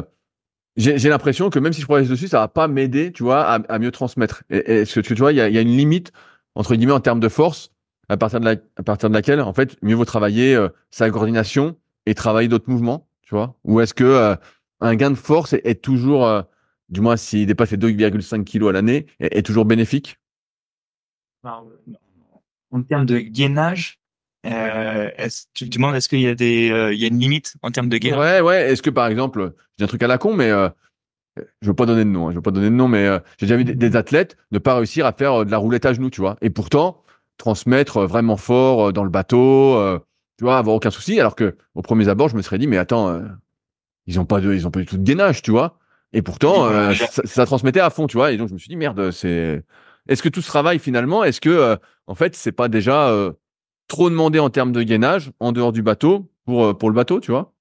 j'ai, j'ai l'impression que même si je progresse dessus, ça va pas m'aider, tu vois, à, à mieux transmettre. Et, et, est-ce que tu vois, il y a, y a une limite entre guillemets en termes de force à partir de, la, à partir de laquelle, en fait, mieux vaut travailler euh, sa coordination et travailler d'autres mouvements, tu vois? Ou est-ce que euh, un gain de force est, est toujours euh, du moins, s'il dépasse les deux virgule cinq kilos à l'année, est, est toujours bénéfique? En termes de gainage, euh, est-ce, tu te demandes est-ce qu'il y a, des, euh, il y a une limite en termes de gainage? Ouais, ouais. Est-ce que par exemple, j'ai un truc à la con, mais euh, je veux pas donner de nom. Hein, je veux pas donner de nom, mais euh, j'ai déjà vu des, des athlètes ne pas réussir à faire euh, de la roulette à genoux, tu vois. Et pourtant, transmettre vraiment fort euh, dans le bateau, euh, tu vois, avoir aucun souci. Alors que au premier abord, je me serais dit, mais attends, euh, ils ont pas de, ils ont pas du tout de gainage, tu vois. Et pourtant, euh, ça, ça transmettait à fond, tu vois. Et donc, je me suis dit, merde, c'est. Est-ce que tout ce travail, finalement, est-ce que, euh, en fait, c'est pas déjà euh, trop demandé en termes de gainage en dehors du bateau pour, euh, pour le bateau, tu vois?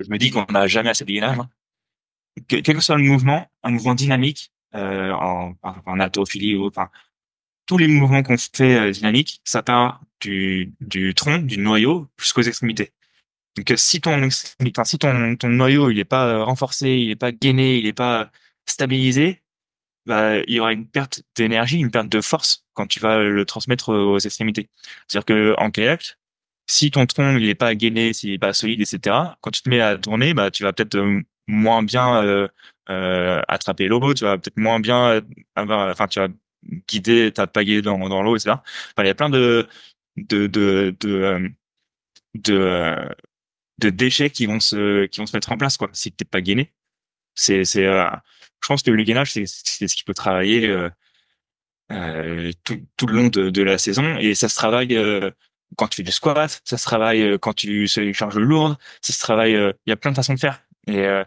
Je me dis qu'on n'a jamais assez de gainage. Hein. Que, quel que soit le mouvement, un mouvement dynamique, euh, en, en haltérophilie ou enfin, tous les mouvements qu'on fait euh, dynamiques, ça part du, du tronc, du noyau jusqu'aux extrémités. Donc, si ton, enfin, si ton, ton noyau, il est pas renforcé, il est pas gainé, il est pas stabilisé, bah, il y aura une perte d'énergie, une perte de force quand tu vas le transmettre aux extrémités. C'est-à-dire que, en kayak, si ton tronc, il est pas gainé, s'il est pas solide, et cetera, quand tu te mets à tourner, bah, tu vas peut-être moins bien, euh, euh, attraper l'eau, tu vas peut-être moins bien avoir, enfin, tu vas guider ta pagaie dans, dans l'eau, et cetera. Enfin, il y a plein de, de, de, de, euh, de euh, de déchets qui vont se qui vont se mettre en place quoi si t'es pas gainé. C'est c'est euh, je pense que le gainage c'est c'est ce qui peut travailler euh, euh, tout tout le long de de la saison et ça se travaille euh, quand tu fais du squat, ça se travaille euh, quand tu fais des charges lourdes, ça se travaille il euh, y a plein de façons de faire et il euh,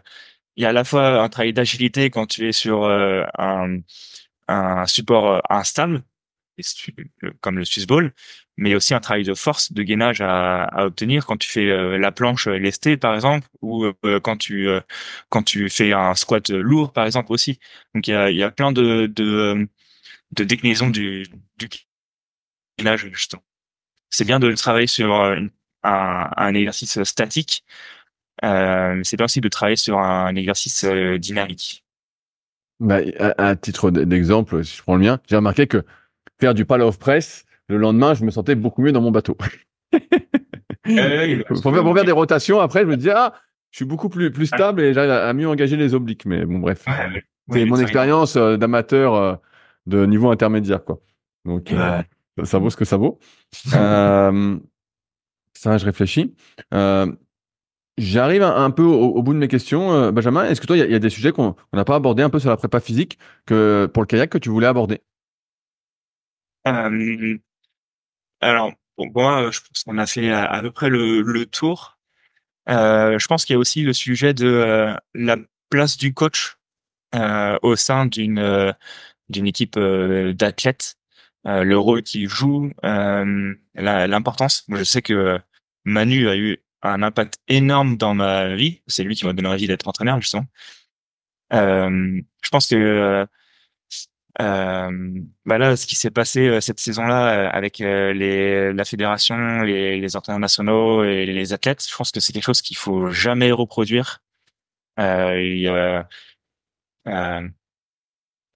y a à la fois un travail d'agilité quand tu es sur euh, un un support instable comme le Swiss ball, mais aussi un travail de force, de gainage à, à obtenir quand tu fais euh, la planche lestée par exemple, ou euh, quand tu euh, quand tu fais un squat lourd par exemple aussi. Donc il y a il y a plein de de, de déclinaisons du, du gainage justement. C'est bien de travailler sur un, un exercice statique, euh, c'est bien aussi de travailler sur un exercice dynamique. Bah, à, à titre d'exemple, si je prends le mien, j'ai remarqué que faire du pal off press, le lendemain, je me sentais beaucoup mieux dans mon bateau. euh, pour, faire, pour faire des rotations, après, je me disais, ah, je suis beaucoup plus, plus stable et j'arrive à, à mieux engager les obliques. Mais bon, bref. Ouais, c'est ouais, mon expérience euh, d'amateur euh, de niveau intermédiaire, quoi. Donc, euh, ouais. ça vaut ce que ça vaut. euh, ça, je réfléchis. Euh, J'arrive un, un peu au, au bout de mes questions, euh, Benjamin. Est-ce que toi, il y, y a des sujets qu'on n'a pas abordés un peu sur la prépa physique que pour le kayak que tu voulais aborder? euh, Alors, bon, moi, je pense qu'on a fait à, à peu près le, le tour. Euh, je pense qu'il y a aussi le sujet de euh, la place du coach euh, au sein d'une euh, d'une équipe euh, d'athlètes, euh, le rôle qu'il joue, euh, la, l'importance. Je sais que Manu a eu un impact énorme dans ma vie. C'est lui qui m'a donné envie d'être entraîneur, justement. Euh, je pense que euh, bah là, ce qui s'est passé euh, cette saison-là euh, avec euh, les, la fédération, les, les entraîneurs nationaux et les athlètes, je pense que c'est quelque chose qu'il faut jamais reproduire. Euh, il y a, euh,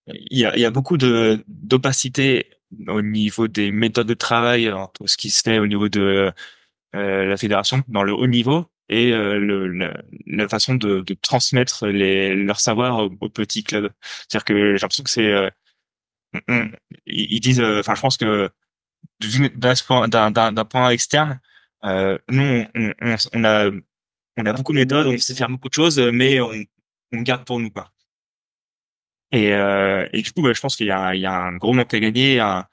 il y a, il y a beaucoup de d'opacité au niveau des méthodes de travail, entre ce qui se fait au niveau de Euh, la fédération dans le haut niveau et euh, le, le, la façon de, de transmettre les, leur savoir aux, aux petits clubs. C'est-à-dire que j'ai l'impression que c'est euh, ils disent. Enfin, euh, je pense que d'un d'un, d'un point externe, euh, nous on, on, on a on a beaucoup de méthodes, on sait faire beaucoup de choses, mais on, on garde pour nous, quoi. Et, euh, et du coup, bah, je pense qu'il y a il y a un gros manque à gagner. Un,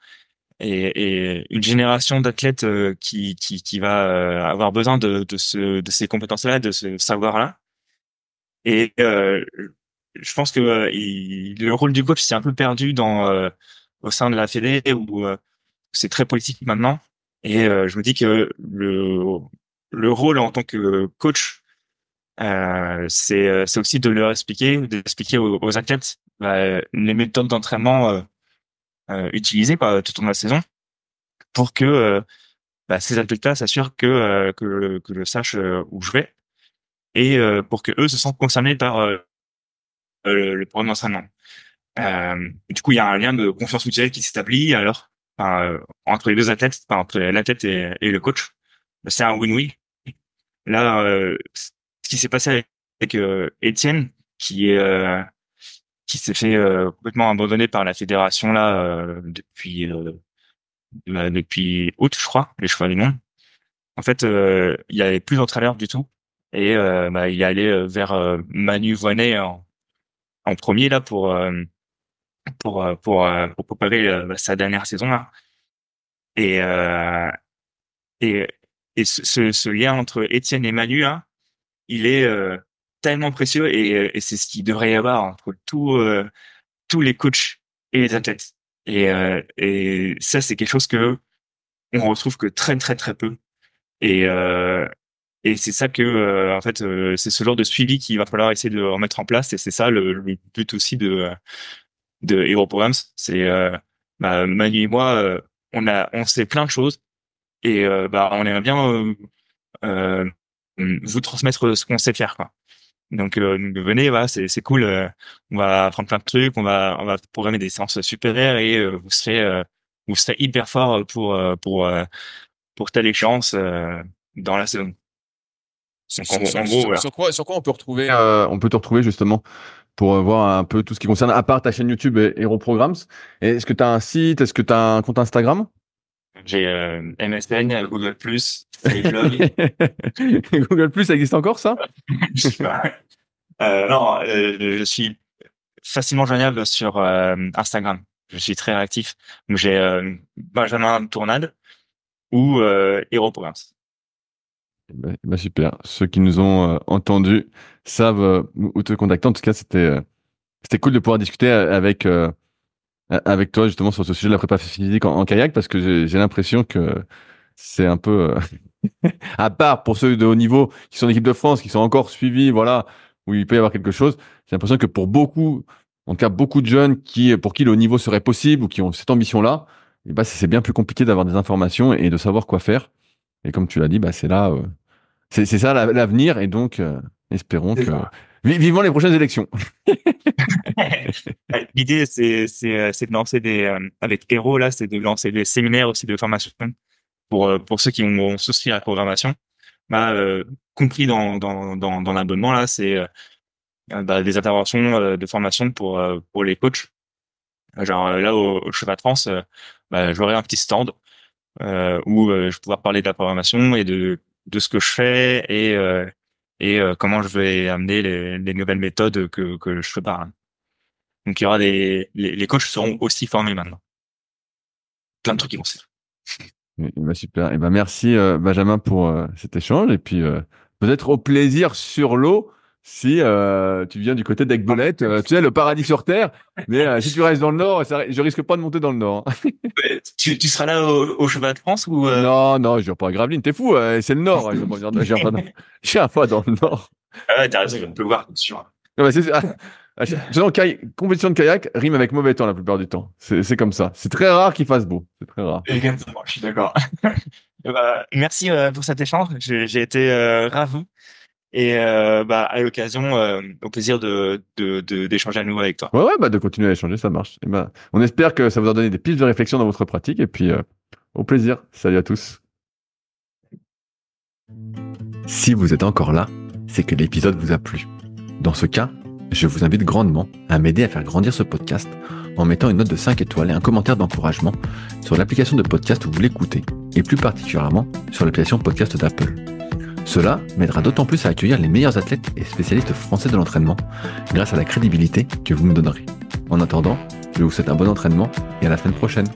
Et, et une génération d'athlètes euh, qui qui qui va euh, avoir besoin de de ce de ces compétences-là, de ce savoir-là. Et euh, je pense que euh, il, le rôle du coach s'est un peu perdu dans euh, au sein de la fédé où euh, c'est très politique maintenant. Et euh, je me dis que le le rôle en tant que coach, euh, c'est c'est aussi de leur expliquer, d'expliquer aux, aux athlètes bah, les méthodes d'entraînement Euh, Euh, utilisé quoi, tout au long de la saison pour que euh, bah, ces athlètes-là s'assurent que euh, que, le, que je sache euh, où je vais et euh, pour que eux se sentent concernés par euh, le, le programme d'entraînement. Euh, du coup, il y a un lien de confiance mutuelle qui s'établit alors enfin, euh, entre les deux athlètes, enfin, entre l'athlète et, et le coach. C'est un win-win. Là, euh, ce qui s'est passé avec, avec euh, Étienne, qui est euh, qui s'est fait euh, complètement abandonné par la fédération là euh, depuis euh, bah, depuis août, je crois, les chevaux du monde. En fait, euh, il y avait plus d'entraîneurs du tout et euh, bah, il est allé vers euh, Manu Vanet en, en premier là pour euh, pour euh, pour, euh, pour préparer euh, sa dernière saison là. Et euh, et et ce, ce lien entre Étienne et Manu là, il est euh, tellement précieux et, et c'est ce qu'il devrait y avoir entre tout, euh, tous les coachs et les athlètes. Et, euh, et ça, c'est quelque chose que on retrouve que très, très, très peu. Et, euh, et c'est ça que, euh, en fait, euh, c'est ce genre de suivi qu'il va falloir essayer de remettre en place. Et c'est ça le, le but aussi de, de Hero Programmes. C'est, euh, bah, Manu et moi, euh, on a, on sait plein de choses et, euh, bah, on aimerait bien, euh, euh, vous transmettre ce qu'on sait faire, quoi. Donc euh, venez, voilà, c'est c'est cool. Euh, on va apprendre plein de trucs, on va on va programmer des séances supérieures et euh, vous serez euh, vous serez hyper fort pour euh, pour euh, pour telle échéance euh, dans la saison. Sur, en, sur, en gros, sur, voilà. sur quoi sur quoi on peut retrouver euh, on peut te retrouver justement pour euh, voir un peu tout ce qui concerne à part ta chaîne YouTube et Hero Programmes. Est-ce que tu as un site? Est-ce que tu as un compte Instagram? J'ai euh, M S N, Google plus, Skyblog. Google plus, ça existe encore, ça? Je sais pas. Euh, non, euh, je suis facilement joignable sur euh, Instagram. Je suis très réactif. Donc, j'ai euh, Benjamin Tournade ou euh, Hero Programmes. Eh ben, eh ben super. Ceux qui nous ont euh, entendus savent euh, où te contacter. En tout cas, c'était, euh, c'était cool de pouvoir discuter avec... Euh, avec toi justement sur ce sujet de la prépa physique en, en kayak, parce que j'ai, j'ai l'impression que c'est un peu euh... à part pour ceux de haut niveau qui sont en équipe de France, qui sont encore suivis, voilà, où il peut y avoir quelque chose, j'ai l'impression que pour beaucoup, en tout cas beaucoup de jeunes qui pour qui le haut niveau serait possible ou qui ont cette ambition là, et bah c'est bien plus compliqué d'avoir des informations et de savoir quoi faire. Et comme tu l'as dit, bah c'est là euh... c'est c'est ça l'avenir, et donc euh, espérons c'est que ça. Vivement les prochaines élections. L'idée, c'est, c'est, c'est de lancer des, euh, avec Hero, là, c'est de lancer des séminaires aussi de formation pour, pour ceux qui ont souscrit à la programmation. Bah, euh, compris dans, dans, dans, dans l'abonnement, là, c'est, euh, bah, des interventions euh, de formation pour, euh, pour les coachs. Genre, là, au, au Cheval de France, euh, bah, j'aurai un petit stand, euh, où, euh, je vais pouvoir parler de la programmation et de, de ce que je fais et, euh, et euh, comment je vais amener les, les nouvelles méthodes que, que je prépare. Donc, il y aura des... Les, les coachs seront aussi formés maintenant. Plein de trucs qui vont se faire. Eh ben, super. Eh ben, merci, euh, Benjamin, pour euh, cet échange. Et puis, euh, peut-être au plaisir sur l'eau, si euh, tu viens du côté d'Aiguebelette. Euh, tu sais, le paradis sur Terre. Mais euh, si tu restes dans le Nord, ça, je risque pas de monter dans le Nord. tu, tu seras là au, au Cheval de France ou euh... Non, non, je ne vais pas à Graveline. T'es fou, euh, c'est le Nord. Je suis un fois dans le Nord. Ah ouais, t'as raison, on peut le voir, c'est sûr. Non, mais c'est... Ah. Genre, compétition de kayak rime avec mauvais temps la plupart du temps. C'est, c'est comme ça. C'est très rare qu'il fasse beau. C'est très rare. Exactement, je suis d'accord. bah, merci euh, pour cet échange. J'ai, j'ai été euh, ravi. Et euh, bah, à l'occasion, euh, au plaisir de, de, de, d'échanger à nouveau avec toi. Ouais, ouais, bah, de continuer à échanger, ça marche. Et bah, on espère que ça vous a donné des pistes de réflexion dans votre pratique. Et puis, euh, au plaisir. Salut à tous. Si vous êtes encore là, c'est que l'épisode vous a plu. Dans ce cas, je vous invite grandement à m'aider à faire grandir ce podcast en mettant une note de cinq étoiles et un commentaire d'encouragement sur l'application de podcast où vous l'écoutez, et plus particulièrement sur l'application podcast d'Apple. Cela m'aidera d'autant plus à accueillir les meilleurs athlètes et spécialistes français de l'entraînement grâce à la crédibilité que vous me donnerez. En attendant, je vous souhaite un bon entraînement et à la semaine prochaine.